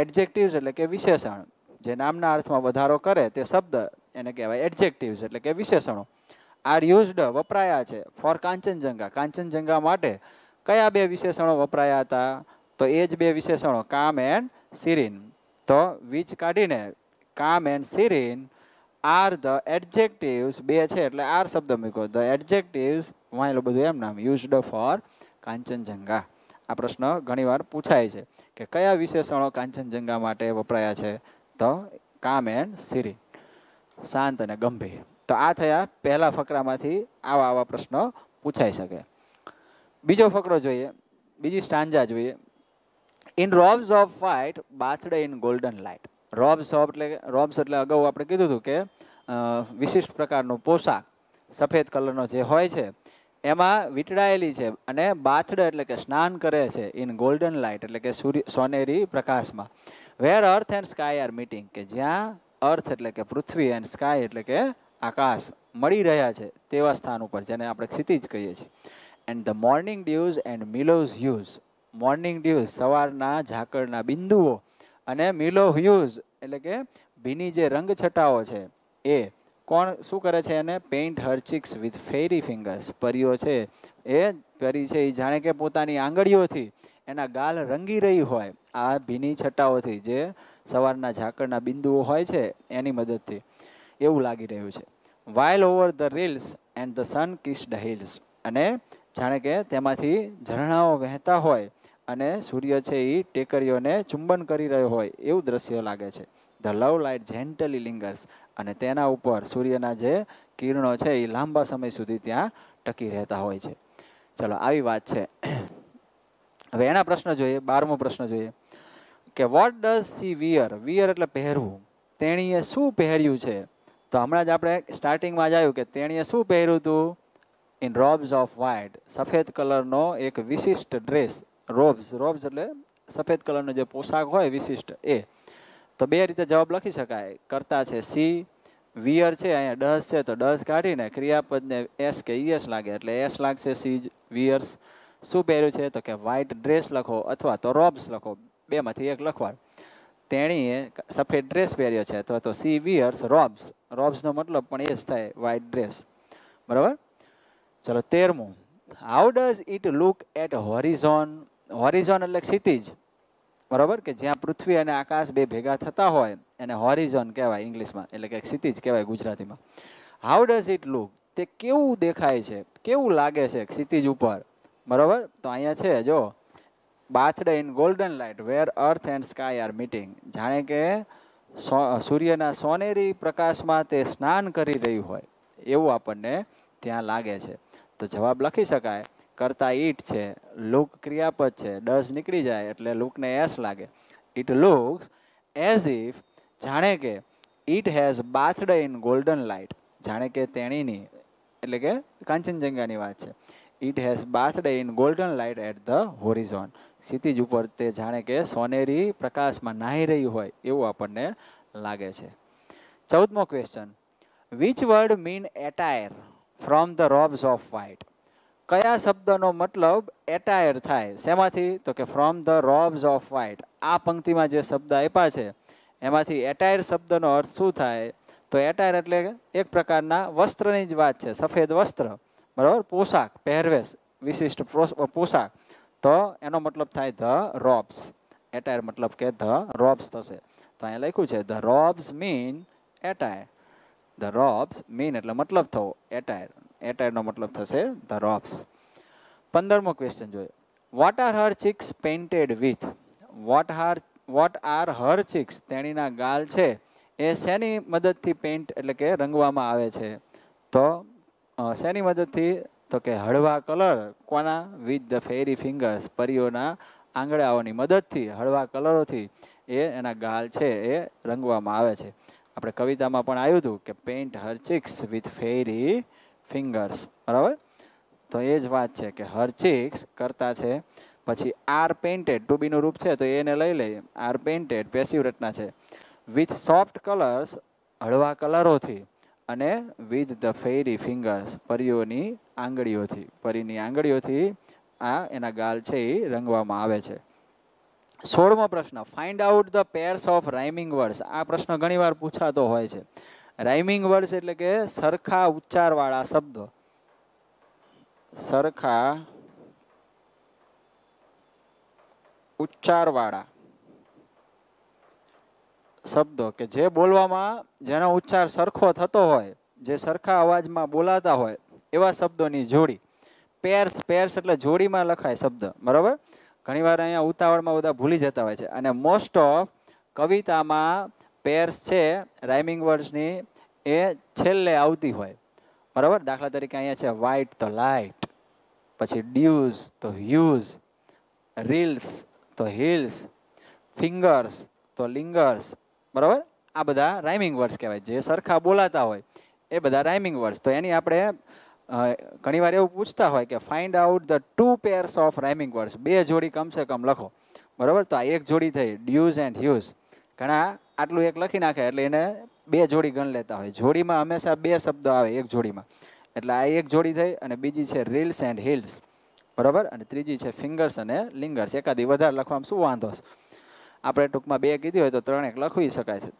Adjectives એટલે કે વિશેષણ, જે નામના અર્થમાં વધારો કરે તે શબ્દ એને કહેવાય એડજેક્ટિવ્સ એટલે કે વિશેષણો. આર યુઝડ વપરાયા છે, ફોર કાંચનજંગા, કાંચનજંગા માટે કયા બે વિશેષણો વપરાયા હતા? તો એ જ બે વિશેષણો, કામ એન્ડ સિરીન. તો વિચ કાઢીને calm and serene are the adjectives, બે છે એટલે આર શબ્દ મૂક્યો, ધ એડજેક્ટિવ્સ વાંચી લો બધું એમ નામ, યુઝડ ફોર કાંચનજંગા. આ પ્રશ્ન ઘણીવાર પૂછાય છે કે કયા વિશેષણો કાંચનજંગા માટે વપરાયા છે? તો કામ એન્ડ સિરીન. શાંત અને ગંભીર. તો આ થયા પહેલા ફકરામાંથી આવા આવા પ્રશ્નો પૂછાઈ શકે. બીજો ફકરો જોઈએ, બીજી સ્ટાંજા જોઈએ. In robes of white bathed in golden light. Robes એટલે અગાઉ આપણે કીધું હતું કે વિશિષ્ટ પ્રકારનો પોશાક સફેદ કલરનો જે હોય છે એમાં વીંટળાયેલી છે અને બાથડે એટલે કે સ્નાન કરે છે. ઇન ગોલ્ડન લાઇટ એટલે કે સૂર્ય સોનેરી પ્રકાશમાં. Where earth and sky are meeting, કે જ્યાં અર્થ એટલે કે પૃથ્વી એન્ડ સ્કાય એટલે કે આકાશ મળી રહ્યા છે તેવા સ્થાન ઉપર, જેને આપણે ક્ષિતિજ કહીએ છીએ. And the morning dews and મિલોઝ hues, morning dews સવારના ઝાકળના બિંદુઓ અને મિલો હ્યુઝ એટલે કે ભીની જે રંગ છટાઓ છે એ કોણ શું કરે છે, એને paint her cheeks with fairy fingers. પરીઓ છે એ પરી છે એ જાણે કે પોતાની આંગળીઓથી એના ગાલ રંગી રહી હોય આ ભીની છટાઓથી જે સવારના ઝાકળના બિંદુઓ હોય છે એની મદદથી એવું લાગી રહ્યું છે. While over the rills and the sun kissed hills, અને જાણે કે તેમાંથી ઝરણાઓ વહેતા હોય અને સૂર્ય છે એ ટેકરીઓને ચુંબન કરી રહ્યો હોય એવું દ્રશ્ય લાગે છે. The love light gently lingers, અને તેના ઉપર સૂર્યના જે કિરણો છે એ લાંબા સમય સુધી ત્યાં ટકી રહેતા હોય છે. ચલો, આવી વાત છે. હવે એના પ્રશ્ન જોઈએ, 12મો પ્રશ્ન જોઈએ કે what does she wear, wear એટલે પહેરવું, તેણીએ શું પહેર્યું છે. તો હમણાં જ આપણે સ્ટાર્ટિંગમાં જ આવ્યું કે તેણીએ શું પહેર્યું હતું. ઇન રોબ્સ ઓફ વ્હાઇટ, સફેદ કલરનો એક વિશિષ્ટ ડ્રેસ, રોબ્સ એટલે સફેદ કલરનો જે પોશાક હોય વિશિષ્ટ એ. તો બે રીતે જવાબ લખી શકાય, કરતા છે સી, વિયર છે અહીંયા ડસ છે તો ડસ કાઢીને ક્રિયાપદને એસ કે ઈએસ લાગે એટલે એસ લાગશે, સી વિયર્સ. શું પહેર્યું છે તો કે વ્હાઇટ ડ્રેસ લખો અથવા તો રોબ્સ લખો, બેમાંથી એક લખવા. તેણીએ સફેદ ડ્રેસ પહેર્યો છે અથવા તો સી વિયર્સ રોબ્સ, રોબ્સનો મતલબ પણ એ જ થાય વ્હાઇટ ડ્રેસ, બરાબર. ચલો 13મું, how does it look at horizon, horizon એટલે ક્ષિતિજ, બરાબર, કે જ્યાં પૃથ્વી અને આકાશ બે ભેગા થતા હોય એને હોરિઝોન કહેવાય ઇંગ્લિશમાં, એટલે કે ક્ષિતિજ કહેવાય ગુજરાતીમાં. હાઉ ડઝ ઇટ લુક, તે કેવું દેખાય છે, કેવું લાગે છે ક્ષિતિજ ઉપર, બરાબર. તો અહીંયા છે જો bathed in golden light where earth and sky are meeting, જાણે કે સૂર્યના સોનેરી પ્રકાશમાં તે સ્નાન કરી રહ્યું હોય એવું આપણને ત્યાં લાગે છે. તો જવાબ લખી શકાય, કરતા ઈટ છે, લુક ક્રિયાપદ છે, ડઝ નીકળી જાય એટલે લુકને એસ લાગે. ઇટ લુક્સ એઝ ઇફ, જાણે કે it has bathed in golden light, જાણે કે તેણીની એટલે કે કાંચનજંઘાની વાત છે. It has bathed in golden light at the horizon, ક્ષિતિજ ઉપર તે જાણે કે સોનેરી પ્રકાશમાં નાહી રહી હોય એવું આપણને લાગે છે. 14મો question, which word mean attire from the robes of white, કયા શબ્દનો મતલબ એટાયર થાય શેમાંથી, તો કે from the robes of white. આ પંક્તિમાં જે શબ્દ આપ્યા છે એમાંથી એટાયર શબ્દનો અર્થ શું થાય, તો એટાયર એટલે એક પ્રકારના વસ્ત્રની જ વાત છે, સફેદ વસ્ત્ર, બરાબર, પોશાક પહેરવેશ, વિશિષ્ટ પોશાક. તો એનો મતલબ થાય ધ રોબ્સ, એટાયર મતલબ કે ધ રોબ્સ થશે. તો અહીંયા લખ્યું છે the robes mean attire, the robes mean એટલે મતલબ થવો, એટાયર, એટાયરનો મતલબ થશે ધ રોબ્સ. 15મો ક્વેશ્ચન જોઈએ, what are her cheeks painted with, what are her cheeks, તેણીના ગાલ છે એ શેની મદદથી પેઇન્ટ એટલે કે રંગવામાં આવે છે, તો શેની મદદથી, તો કે હળવા કલર, કોના, વિથ ધ ફેરી ફિંગર્સ, પરીઓના આંગળાઓની મદદથી હળવા કલરોથી એ એના ગાલ છે એ રંગવામાં આવે છે. આપણે કવિતામાં પણ આવ્યું હતું કે paint her cheeks with fairy fingers, બરાબર. તો એ જ વાત છે કે હર ચીક્સ કરતા છે, પછી આર પેઇન્ટેડ, ટુ બીનું રૂપ છે તો એને લઈ લઈએ, આર પેઇન્ટેડ પેસિવ રચના છે, વિથ સોફ્ટ કલર્સ, હળવા કલરોથી, અને વિથ ધ ફેરી ફિંગર્સ, પરીઓની આંગળીઓથી, પરીની આંગળીઓથી આ એના ગાલ છે એ રંગવામાં આવે છે. 16મો પ્રશ્ન, find out the pairs of rhyming words. આ પ્રશ્ન ઘણીવાર પૂછાતો હોય છે. રાઇમિંગ વર્ડ્સ એટલે કે સરખા ઉચ્ચારવાળા શબ્દો, સરખા ઉચ્ચારવાળા શબ્દો કે જે બોલવામાં જેનો ઉચ્ચાર સરખો થતો હોય, જે સરખા અવાજમાં બોલાતા હોય એવા શબ્દોની જોડી. પેર્સ એટલે જોડીમાં લખાય શબ્દ, બરાબર. ઘણીવાર અહીંયા ઉતાવળમાં બધા ભૂલી જતા હોય છે, અને મોસ્ટ ઓફ કવિતામાં પેર્સ છે રાઇમિંગ વર્ડ્સની એ છેલ્લે આવતી હોય, બરાબર. દાખલા તરીકે અહીંયા છે વ્હાઇટ તો લાઇટ, પછી ડ્યુઝ તો હ્યુઝ, રીલ્સ તો હિલ્સ, ફિંગર્સ તો લિંગર્સ, બરાબર. આ બધા રાઇમિંગ વર્ડ્સ કહેવાય, જે સરખા બોલાતા હોય એ બધા રાઇમિંગ વર્ડ્સ. તો એની આપણે ઘણી વાર એવું પૂછતા હોય કે find out the two pairs of rhyming words, બે જોડી કમસે કમ લખો, બરાબર. તો આ એક જોડી થઈ ડ્યુઝ એન્ડ હ્યુઝ, ઘણા આટલું એક લખી નાખે એટલે એને બે જોડી ગણ લેતા હોય. જોડીમાં હંમેશા બે શબ્દ આવે એક જોડીમાં, એટલે આ એક જોડી થઈ, અને બીજી છે રીલ્સ એન્ડ હિલ્સ, બરાબર, અને ત્રીજી છે ફિંગર્સ અને લિંગર્સ. એકાદી વધારે લખવામાં શું વાંધો છે, આપણે ટૂંકમાં બે કીધી હોય તો ત્રણેક લખવી શકાય છે,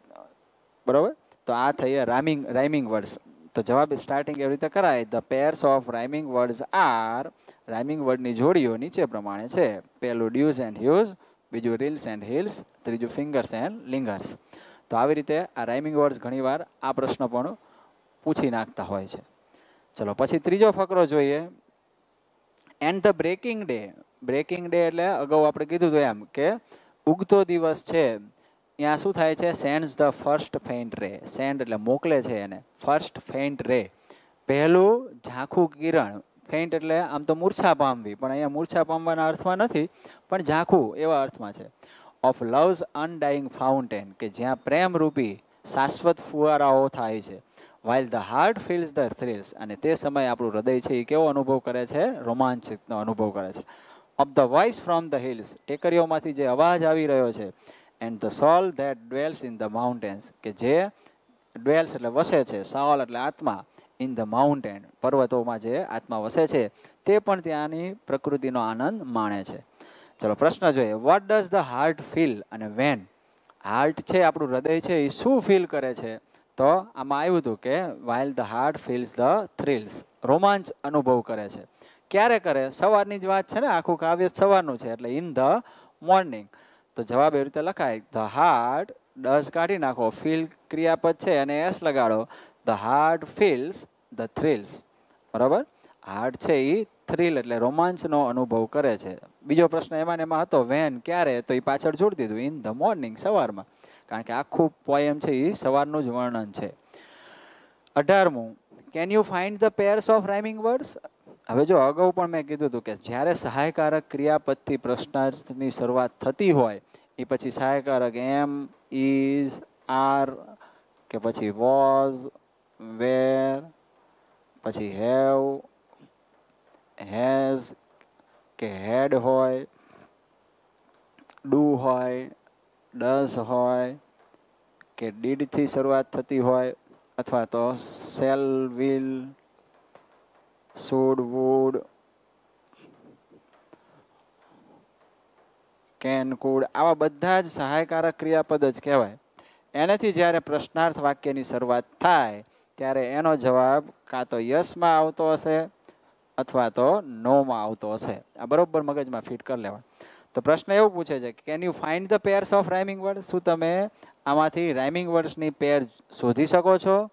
બરાબર. તો આ થઈ રાઇમિંગ વર્ડ્સ. તો જવાબ સ્ટાર્ટિંગ એવી રીતે કરાય, the pairs of rhyming words are, rhyming વર્ડની જોડીઓ નીચે પ્રમાણે છે. પહેલું ડ્યુઝ એન્ડ હ્યુઝ, બીજું રીલ્સ એન્ડ હિલ્સ, ત્રીજું ફિંગર્સ એન્ડ લિંગર્સ. તો આવી રીતે આ રાઇમિંગ વર્ડ્સ ઘણીવાર આ પ્રશ્ન પણ પૂછી નાખતા હોય છે. ચલો પછી ત્રીજો ફકરો જોઈએ. And the breaking day, breaking day એટલે અગાઉ આપણે કીધું હતું એમ કે ઉગતો દિવસ છે, ત્યાં શું થાય છે, sends the first faint ray, send એટલે મોકલે છે એને, ફર્સ્ટ ફેઇન્ટ રે, પહેલું ઝાંખું કિરણ. ફેઇન્ટ એટલે આમ તો મૂર્છા પામવી, પણ અહીંયા મૂર્છા પામવાના અર્થમાં નથી, પણ ઝાંખું એવા અર્થમાં છે. ઓફ લવ્સ અનડાઇંગ ફાઉન્ટેન, કે જ્યાં પ્રેમરૂપી શાશ્વત ફુવારાઓ થાય છે. while the heart feels the thrills, અને તે સમયે આપણું હૃદય છે એ કેવો અનુભવ કરે છે, રોમાંચિતનો અનુભવ કરે છે. of the voice from the hills, ટેકરીઓમાંથી જે અવાજ આવી રહ્યો છે. and the soul that dwells in the mountains, કે જે dwells એટલે વસે છે, soul એટલે આત્મા, in the mountain, પર્વતોમાં જે આત્મા વસે છે તે પણ ત્યાંની પ્રકૃતિનો આનંદ માણે છે. ચલો પ્રશ્ન જોઈએ, what does the heart feel, અને when, heart છે આપણું હૃદય છે એ શું ફીલ કરે છે? તો આમાં આવ્યું હતું કે while the heart feels the thrills, રોમાંચ અનુભવ કરે છે. ક્યારે કરે? સવારની જ વાત છે ને, આખું કાવ્ય સવારનું છે, એટલે in the morning. તો જવાબ એવી રીતે લખાય, the heart does, કાઢી નાખો, feel ક્રિયાપદ છે અને s લગાડો, the heart feels the thrills, બરાબર. heart છે એ થ્રિલ એટલે રોમાંચનો અનુભવ કરે છે. બીજો પ્રશ્ન એમાં એમાં હતો when, ક્યારે, તો એ પાછળ જોડી દીધું in the morning, સવારમાં, કારણ કે આખું પોયમ છે એ સવારનું જ વર્ણન છે. 18મું, can you find the pairs of rhyming words. હવે જો અગાઉ પણ મેં કીધું હતું કે જ્યારે સહાયકારક ક્રિયાપદથી પ્રશ્નાર્થની શરૂઆત થતી હોય એ પછી સહાયકારક એમ, ઇઝ, આર, કે પછી વોઝ, વેર, પછી હેવ, હેઝ કે હેડ હોય, ડુ હોય, ડઝ હોય, કે ડીડથી શરૂઆત થતી હોય, અથવા તો shall, will, should, would, can, could, આવા બધા જ સહાયકારક ક્રિયાપદ જ કહેવાય. એનાથી જ્યારે પ્રશ્નાર્થ વાક્યની શરૂઆત થાય ત્યારે એનો જવાબ કાં તો યસમાં આવતો હશે અથવા તો નોમાં આવતો હશે. આ બરોબર મગજમાં ફિટ કરી લેવા. તો પ્રશ્ન એવું પૂછે છે કે can you find the pairs of rhyming words, શું તમે આમાંથી રાઇમિંગ વર્ડ્સની પેર શોધી શકો છો?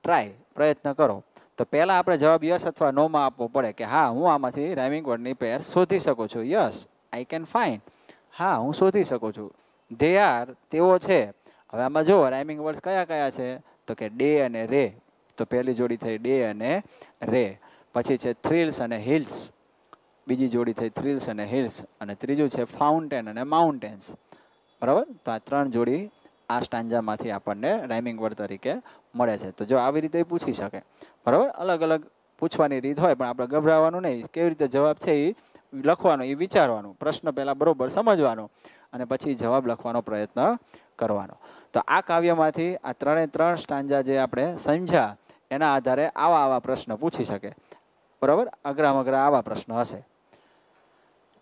ટ્રાય, પ્રયત્ન કરો. તો પહેલાં આપણે જવાબ યસ અથવા નોમાં આપવો પડે કે હા હું આમાંથી રાઇમિંગ વર્ડની પેર શોધી શકું છું, યસ આઈ કેન ફાઇન્ડ, હા હું શોધી શકું છું. ધે આર, તેઓ છે. હવે આમાં જુઓ રાઇમિંગ વર્ડ્સ કયા કયા છે, તો કે ડે અને રે, તો પહેલી જોડી થઈ ડે અને રે, પછી છે થ્રિલ્સ અને હિલ્સ, બીજી જોડી થઈ થ્રિલ્સ અને હિલ્સ, અને ત્રીજું છે ફાઉન્ટેન અને માઉન્ટેન્સ, બરાબર. તો આ ત્રણ જોડી આ સ્ટાંજામાંથી આપણને રાઇમિંગ વર્ડ તરીકે મળે છે. તો જો આવી રીતે પૂછી શકે, બરાબર. અલગ અલગ પૂછવાની રીત હોય પણ આપણે ગભરાવાનું નહીં, કેવી રીતે જવાબ છે એ લખવાનો, એ વિચારવાનો, પ્રશ્ન પહેલાં બરાબર સમજવાનો અને પછી જવાબ લખવાનો પ્રયત્ન કરવાનો. તો આ કાવ્યમાંથી આ ત્રણે ત્રણ સ્ટાંજા જે આપણે સમજ્યા એના આધારે આવા પ્રશ્ન પૂછી શકે, બરાબર. અઘરામઘરા આવા પ્રશ્ન હશે.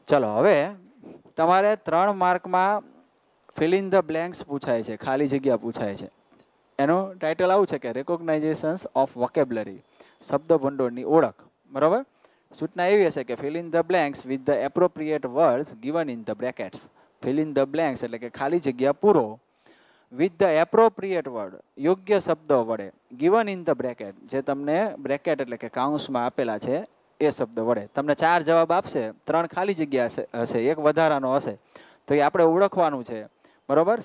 ચલો હવે તમારે 3 માર્કમાં ફિલ ઇન ધ બ્લેન્ક્સ પૂછાય છે, ખાલી જગ્યા પૂછાય છે. એનું ટાઇટલ આવું છે કે રેકોગ્નાઇઝેશન્સ ઓફ વોકેબ્લરી, શબ્દ ભંડોળની ઓળખ, બરાબર. સૂચના એવી હશે કે fill in the blanks with the appropriate words given in the brackets. Fill in the blanks એટલે કે ખાલી જગ્યા પૂરો, વિથ ધ એપ્રોપ્રિએટ વર્ડ, યોગ્ય શબ્દો વડે, ગિવન ઇન ધ બ્રેકેટ, જે તમને બ્રેકેટ એટલે કે કાઉન્સમાં આપેલા છે એ શબ્દ વડે. તમને 4 જવાબ આપશે, 3 ખાલી જગ્યા હશે, 1 વધારાનો હશે. તો એ આપણે ઓળખવાનું છે, બરાબર.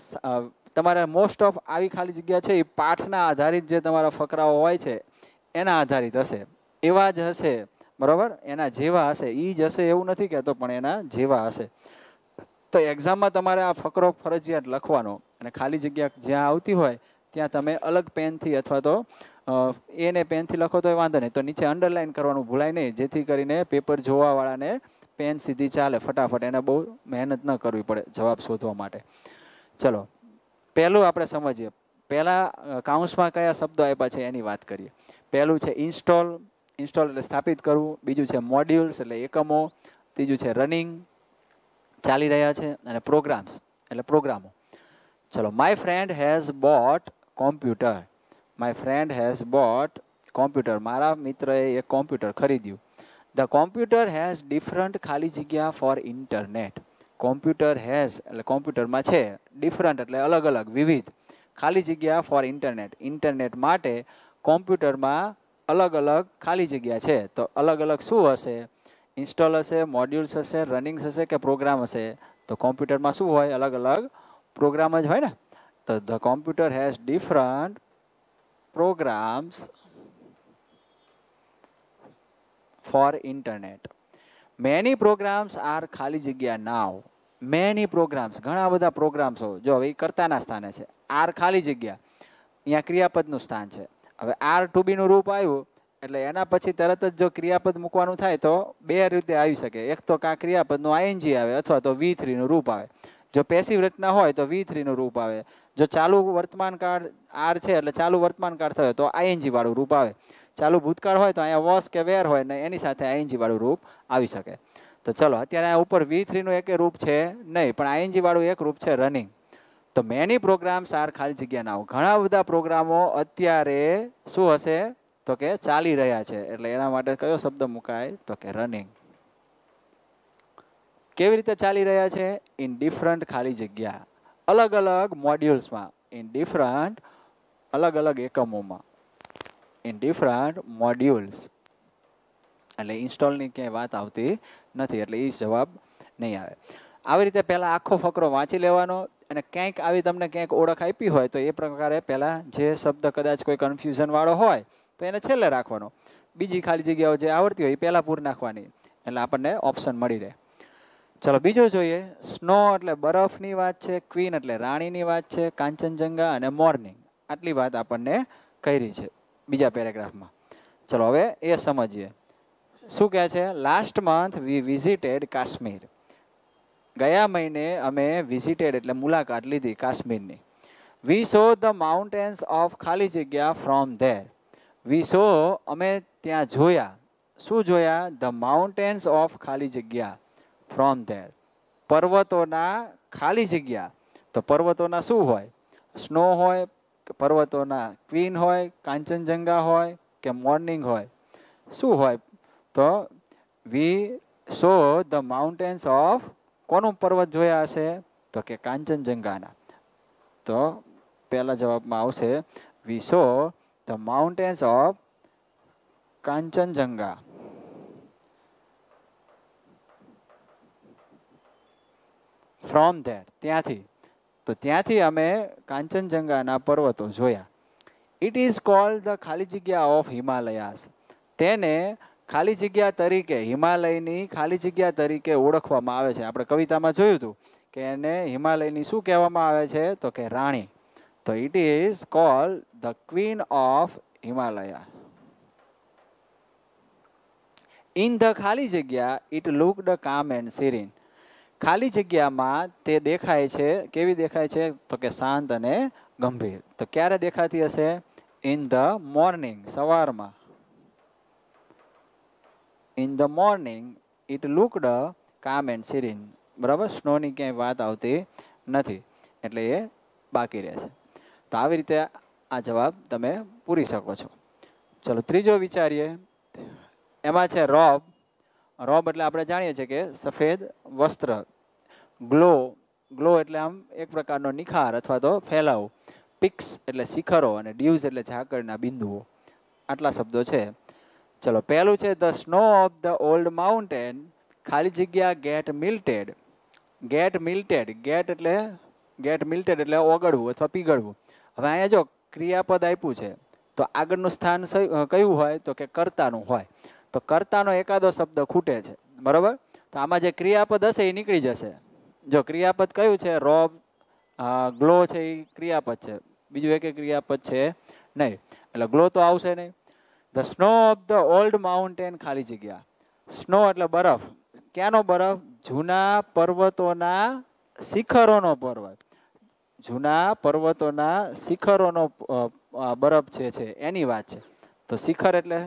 તમારા મોસ્ટ ઓફ આવી ખાલી જગ્યા છે એ પાઠના આધારિત જે તમારા ફકરાઓ હોય છે એના આધારિત હશે, એવા જ હશે, બરાબર, એના જેવા હશે, એ જ હશે એવું નથી કહેતો, પણ એના જેવા હશે. તો એક્ઝામમાં તમારે આ ફકરો ફરજિયાત લખવાનો અને ખાલી જગ્યા જ્યાં આવતી હોય ત્યાં તમે અલગ પેનથી અથવા તો એને પેનથી લખો તો વાંધો નહીં. તો નીચે અંડરલાઇન કરવાનું ભૂલાય નહીં, જેથી કરીને પેપર જોવાવાળાને પેન સીધી ચાલે ફટાફટ, એને બહુ મહેનત ન કરવી પડે જવાબ શોધવા માટે. ચલો પહેલું આપણે સમજીએ. પહેલાં કાઉન્સમાં કયા શબ્દો આપ્યા છે એની વાત કરીએ. પહેલું છે ઇન્સ્ટોલ, ઇન્સ્ટોલ એટલે સ્થાપિત કરવું. બીજું છે મોડ્યુલ્સ એટલે એકમો. ત્રીજું છે રનિંગ, ચાલી રહ્યા છે. અને પ્રોગ્રામ્સ એટલે પ્રોગ્રામો. ચલો, my friend has bought computer. My friend has bought computer, મારા મિત્રએ એક કોમ્પ્યુટર ખરીદ્યું. ધ કોમ્પ્યુટર હેઝ ડિફરન્ટ ખાલી જગ્યા ફોર ઇન્ટરનેટ. કોમ્પ્યુટર હેઝ એટલે કોમ્પ્યુટરમાં છે, ડિફરન્ટ એટલે અલગ અલગ વિવિધ, ખાલી જગ્યા ફોર ઇન્ટરનેટ, ઇન્ટરનેટ માટે કોમ્પ્યુટરમાં અલગ અલગ ખાલી જગ્યા છે. તો અલગ અલગ શું હશે? ઇન્સ્ટોલ હશે, મોડ્યુલ્સ હશે, રનિંગ્સ હશે કે પ્રોગ્રામ હશે. તો કોમ્પ્યુટરમાં શું હોય? અલગ અલગ પ્રોગ્રામ જ હોય ને. તો the computer has different programs for internet. Many programs are ખાલી જગ્યા નાવ. મેની પ્રોગ્રામ્સ, ઘણા બધા પ્રોગ્રામ્સ હોય. જો હવે એ કર્તાના સ્થાને છે, આર ખાલી જગ્યા, અહીંયા ક્રિયાપદનું સ્થાન છે. હવે આર ટુ બીનું રૂપ આવ્યું એટલે એના પછી તરત જ જો ક્રિયાપદ મૂકવાનું થાય તો બે રીતે આવી શકે. એક તો કાં ક્રિયાપદનું આઈએનજી આવે અથવા તો વી થ્રીનું રૂપ આવે. જો પેસિવ રચના હોય તો વી થ્રીનું રૂપ આવે. જો ચાલુ વર્તમાનકાળ આર છે એટલે ચાલુ વર્તમાનકાળ થયો તો આઈએનજી વાળું રૂપ આવે. ચાલુ ભૂતકાળ હોય તો અહીંયા વોસ કે વેર હોય ને એની સાથે આઈએનજી વાળું રૂપ આવી શકે. તો ચલો, અત્યારે આ ઉપર વી થ્રીનું એક રૂપ છે નહીં, પણ આઈએનજી વાળું એક રૂપ છે રનિંગ. તો મેની પ્રોગ્રામ્સ આર ખાલી જગ્યા ના, ઘણા બધા પ્રોગ્રામો અત્યારે શું હશે? તો કે ચાલી રહ્યા છે, એટલે એના માટે કયો શબ્દ મુકાય? તો કે રનિંગ. કેવી રીતે ચાલી રહ્યા છે? ઇન ડિફરન્ટ ખાલી જગ્યા, અલગ અલગ મોડ્યુલ્સમાં, ઇન ડિફરન્ટ અલગ અલગ એકમોમાં, ઇન ડિફરન્ટ મોડ્યુલ્સ. એટલે ઇન્સ્ટોલની ક્યાંય વાત આવતી નથી, એટલે એ જવાબ નહીં આવે. આવી રીતે પહેલાં આખો ફકરો વાંચી લેવાનો, અને ક્યાંક આવી તમને ક્યાંક ઓળખ આપી હોય તો એ પ્રકારે પહેલાં જે શબ્દ કદાચ કોઈ કન્ફ્યુઝનવાળો હોય તો એને છેલ્લે રાખવાનો. બીજી ખાલી જગ્યાઓ જે આવડતી હોય એ પહેલાં પૂરી નાખવાની, એટલે આપણને ઓપ્શન મળી રહે. ચલો બીજો જોઈએ. સ્નો એટલે બરફની વાત છે, ક્વીન એટલે રાણીની વાત છે, કાંચનજંગા અને મોર્નિંગ, આટલી વાત આપણને કરી છે બીજા પેરેગ્રાફમાં. ચલો હવે એ સમજીએ શું કહે છે. Last month we visited Kashmir, ગયા મહિને અમે વિઝિટેડ એટલે મુલાકાત લીધી કાશ્મીરની. We saw the mountains of ખાલી જગ્યા ફ્રોમ ધેર. વી સો, અમે ત્યાં જોયા. શું જોયા? ધ માઉન્ટેન્સ ઓફ ખાલી જગ્યા ફ્રોમ ધેર, પર્વતોના ખાલી જગ્યા. તો પર્વતોના શું હોય? સ્નો હોય, પર્વતોના ક્વીન હોય, કાંચનજંગા હોય કે મોર્નિંગ હોય, શું હોય? તો we saw the mountains of, કોનું પર્વત જોયા હશે? તો કે કાંચનજંગાના. તો પહેલા જવાબમાં આવશે we saw the mountains of Kanchenjunga. From there, ત્યાંથી. તો ત્યાંથી અમે કાંચનજંગાના પર્વતો જોયા. ઇટ ઇઝ કોલ્ડ ધ ખાલી જગ્યા ઓફ હિમાલયાસ. તેને ખાલી જગ્યા તરીકે, હિમાલયની ખાલી જગ્યા તરીકે ઓળખવામાં આવે છે. આપણે કવિતામાં જોયું હતું કે એને હિમાલયની શું કહેવામાં આવે છે? તો કે રાણી. તો it is called the queen of Himalaya. In the ખાલી જગ્યા ઇટ લુક્ડ કામ એન્ડ સિરીન. ખાલી જગ્યામાં તે દેખાય છે, કેવી દેખાય છે? તો કે શાંત અને ગંભીર. તો ક્યારે દેખાતી હશે? ઇન ધ મોર્નિંગ, સવારમાં. In the morning it looked calm and serene, બરાબર, સ્નોની ક્યાંય વાત આવતી નથી એટલે એ બાકી રહેશે. તો આવી રીતે આ જવાબ તમે પૂરી શકો છો. ચલો ત્રીજો વિચારીએ. એમાં છે રોબ. રોબ એટલે આપણે જાણીએ છીએ કે સફેદ વસ્ત્ર. ગ્લો, ગ્લો એટલે આમ એક પ્રકારનો નિખાર અથવા તો ફેલાવો. પિક્સ એટલે શિખરો અને ડ્યુઝ એટલે ઝાકળના બિંદુઓ. આટલા શબ્દો છે. ચલો પહેલું છે the snow of the old mountain, ખાલી જગ્યા get melted. Get melted, get એટલે ગેટ મિલ્ટેડ એટલે ઓગળવું અથવા પીગળવું. હવે અહીંયા જો ક્રિયાપદ આપ્યું છે તો આગળનું સ્થાન કયું હોય તો કે કર્તાનું હોય. તો કર્તાનો એકાદો શબ્દ ખૂટે છે, બરાબર. તો આમાં જે ક્રિયાપદ હશે એ નીકળી જશે. જો ક્રિયાપદ કયું છે, રોબ ગ્લો છે એ ક્રિયાપદ છે, બીજું એકે ક્રિયાપદ છે નહીં, એટલે ગ્લો તો આવશે નહીં. The snow of the old mountain, ખાલી જગ્યા. સ્નો એટલે બરફ. ક્યાંનો બરફ? જૂના પર્વતોના શિખરોનો પર્વત. જૂના પર્વતોના શિખરોનો બરફ છે એની વાત છે. તો શિખર એટલે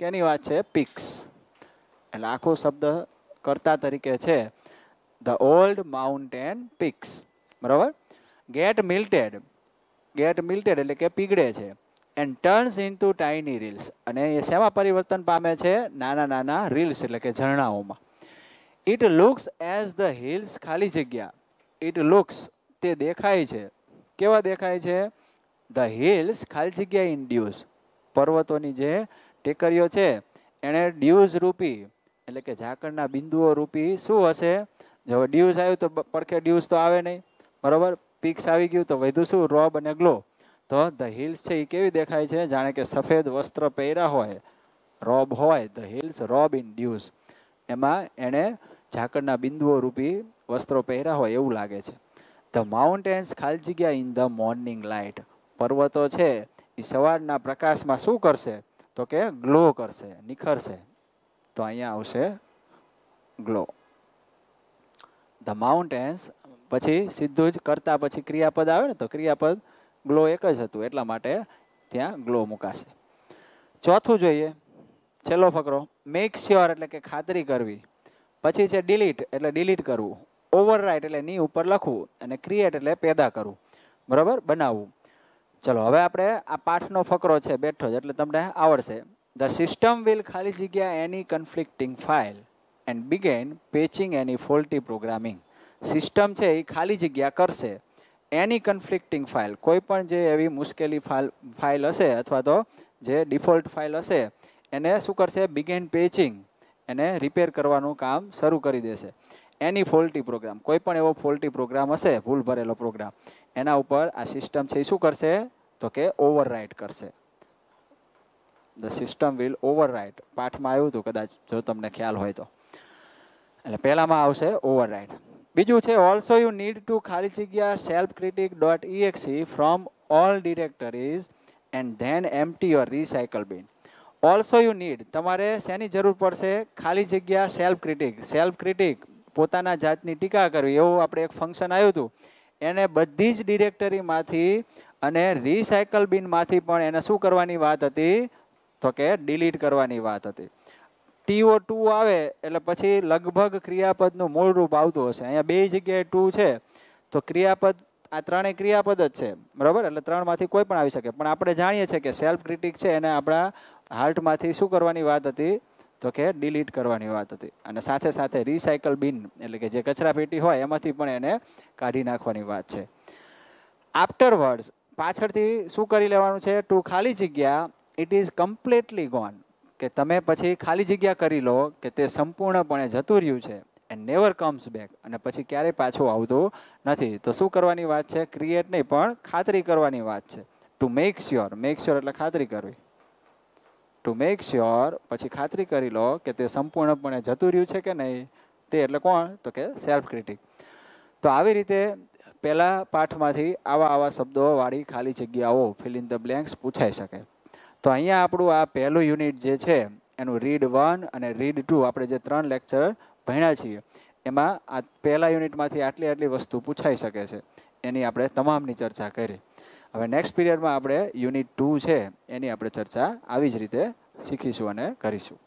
કેની વાત છે? પિક્સ. એટલે આખો શબ્દ કર્તા તરીકે છે. ધ ઓલ્ડ માઉન્ટેન પિક્સ, બરાબર. ગેટ મિલ્ટેડ, ગેટ મિલ્ટેડ એટલે કે પીગળે છે. And turns into tiny rills, અને એ શેમાં પરિવર્તન પામે છે? નાના નાના રીલ્સ એટલે કે ઝરણાઓમાં. It looks as the hills, ખાલી જગ્યા. ઇટ લુક્સ, તે દેખાય છે. કેવા દેખાય છે? ધ હિલ્સ, ખાલી જગ્યા, ઇન ડ્યુઝ, પર્વતોની જે ટેકરીઓ છે એણે ડ્યુઝ રૂપી એટલે કે ઝાકળના બિંદુઓ રૂપી શું હશે? જો ડ્યુઝ આવ્યું તો પડખે ડ્યુઝ તો આવે નહીં, બરાબર. પિક્સ આવી ગયું તો વધુ શું? રોબ અને ગ્લો. તો ધ હિલ્સ છે એ કેવી દેખાય છે? જાણે કે સફેદ વસ્ત્ર પહેર્યા હોય, રોબ હોય. The hills robe in dews, એમાં એણે ઝાકળના બિંદુઓ રૂપી વસ્ત્રો પહેર્યા હોય એવું લાગે છે. ધ માઉન્ટેન્સ, ખાલી જગ્યા, ઇન ધ મોર્નિંગ લાઇટ, પર્વતો છે એ સવારના પ્રકાશમાં શું કરશે? તો કે ગ્લો કરશે, નિખરશે. તો અહીંયા આવશે ગ્લો. ધ માઉન્ટેન્સ, પછી સીધું જ કરતા પછી ક્રિયાપદ આવે ને, તો ક્રિયાપદ ગ્લો એક જ હતું એટલા માટે ત્યાં ગ્લો મુકાશે. ચોથું જોઈએ, છેલ્લો ફકરો. મેક શ્યોર એટલે કે ખાતરી કરવી. પછી છે ડિલીટ એટલે ડિલીટ કરવું. ઓવરરાઇટ એટલે ની ઉપર લખવું. અને ક્રિએટ એટલે પેદા કરવું, બરાબર, બનાવવું. ચલો હવે આપણે આ પાઠનો ફકરો છે બેઠો જ, એટલે તમને આવડશે. ધ સિસ્ટમ વિલ, ખાલી જગ્યા, any conflicting file and begin patching any faulty programming. System છે એ ખાલી જગ્યા કરશે એની કન્ફ્લિક્ટિંગ ફાઇલ, કોઈ પણ જે એવી મુશ્કેલી ફાઇલ હશે અથવા તો જે ડિફોલ્ટ ફાઇલ હશે એને શું કરશે? બિગેન પેચિંગ, એને રિપેર કરવાનું કામ શરૂ કરી દેશે. એની ફોલ્ટી પ્રોગ્રામ, કોઈ પણ એવો ફોલ્ટી પ્રોગ્રામ હશે, ભૂલ ભરેલો પ્રોગ્રામ, એના ઉપર આ સિસ્ટમ છે એ શું કરશે? તો કે ઓવરરાઇટ કરશે. ધ સિસ્ટમ વિલ ઓવરરાઇટ, પાઠમાં આવ્યું હતું કદાચ, જો તમને ખ્યાલ હોય તો. એટલે પહેલામાં આવશે ઓવરરાઇટ. બીજું છે ઓલ્સો યુ નીડ ટુ, ખાલી જગ્યા, self critic dot ઇએક્સી from all directories and then empty your recycle bin. Also you need, તમારે શેની જરૂર પડશે? ખાલી જગ્યા, સેલ્ફ ક્રિટિક. સેલ્ફ ક્રિટિક, પોતાના જાતની ટીકા કરવી, એવું આપણે એક ફંક્શન આવ્યું હતું. એને બધી જ ડિરેક્ટરીમાંથી અને રિસાયકલ બિનમાંથી પણ એને શું કરવાની વાત હતી? તો કે ડિલીટ કરવાની વાત હતી. TO2 આવે એટલે પછી લગભગ ક્રિયાપદનું મૂળ રૂપ આવતું હશે. અહીંયા બે જગ્યાએ 2 છે, તો ક્રિયાપદ આ ત્રણેય ક્રિયાપદ જ છે, બરાબર. એટલે ત્રણમાંથી કોઈ પણ આવી શકે, પણ આપણે જાણીએ છીએ કે સેલ્ફ ક્રિટિક છે એને આપણા હાર્ટમાંથી શું કરવાની વાત હતી? તો કે ડિલીટ કરવાની વાત હતી. અને સાથે સાથે રિસાયકલ બિન એટલે કે જે કચરાપેટી હોય એમાંથી પણ એને કાઢી નાખવાની વાત છે. આફ્ટરવર્ડ્સ, પાછળથી શું કરી લેવાનું છે? ટુ, ખાલી જગ્યા, ઇટ ઇઝ કમ્પ્લીટલી ગોન, કે તમે પછી ખાલી જગ્યા કરી લો કે તે સંપૂર્ણપણે જતું રહ્યું છે. એન્ડ નેવર કમ્સ બેક, અને પછી ક્યારેય પાછું આવતું નથી. તો શું કરવાની વાત છે? ક્રિએટ નહીં પણ ખાતરી કરવાની વાત છે. To make sure, make sure એટલે ખાતરી કરવી. ટુ મેક શ્યોર, પછી ખાતરી કરી લો કે તે સંપૂર્ણપણે જતું રહ્યું છે કે નહીં. તે એટલે કોણ? તો કે સેલ્ફ ક્રિટિક. તો આવી રીતે પહેલા પાઠમાંથી આવા શબ્દોવાળી ખાલી જગ્યાઓ, ફિલ ઇન ધ બ્લેન્ક્સ પૂછાઈ શકે. તો અહીંયા આપણું આ પહેલું યુનિટ જે છે એનું રીડ 1 અને રીડ 2 આપણે જે 3 લેક્ચર ભણ્યા છીએ એમાં આ પહેલા યુનિટમાંથી આટલી વસ્તુ પૂછાઈ શકે છે, એની આપણે તમામની ચર્ચા કરી. હવે નેક્સ્ટ પીરિયડમાં આપણે યુનિટ 2 છે એની આપણે ચર્ચા આવી જ રીતે શીખીશું અને કરીશું.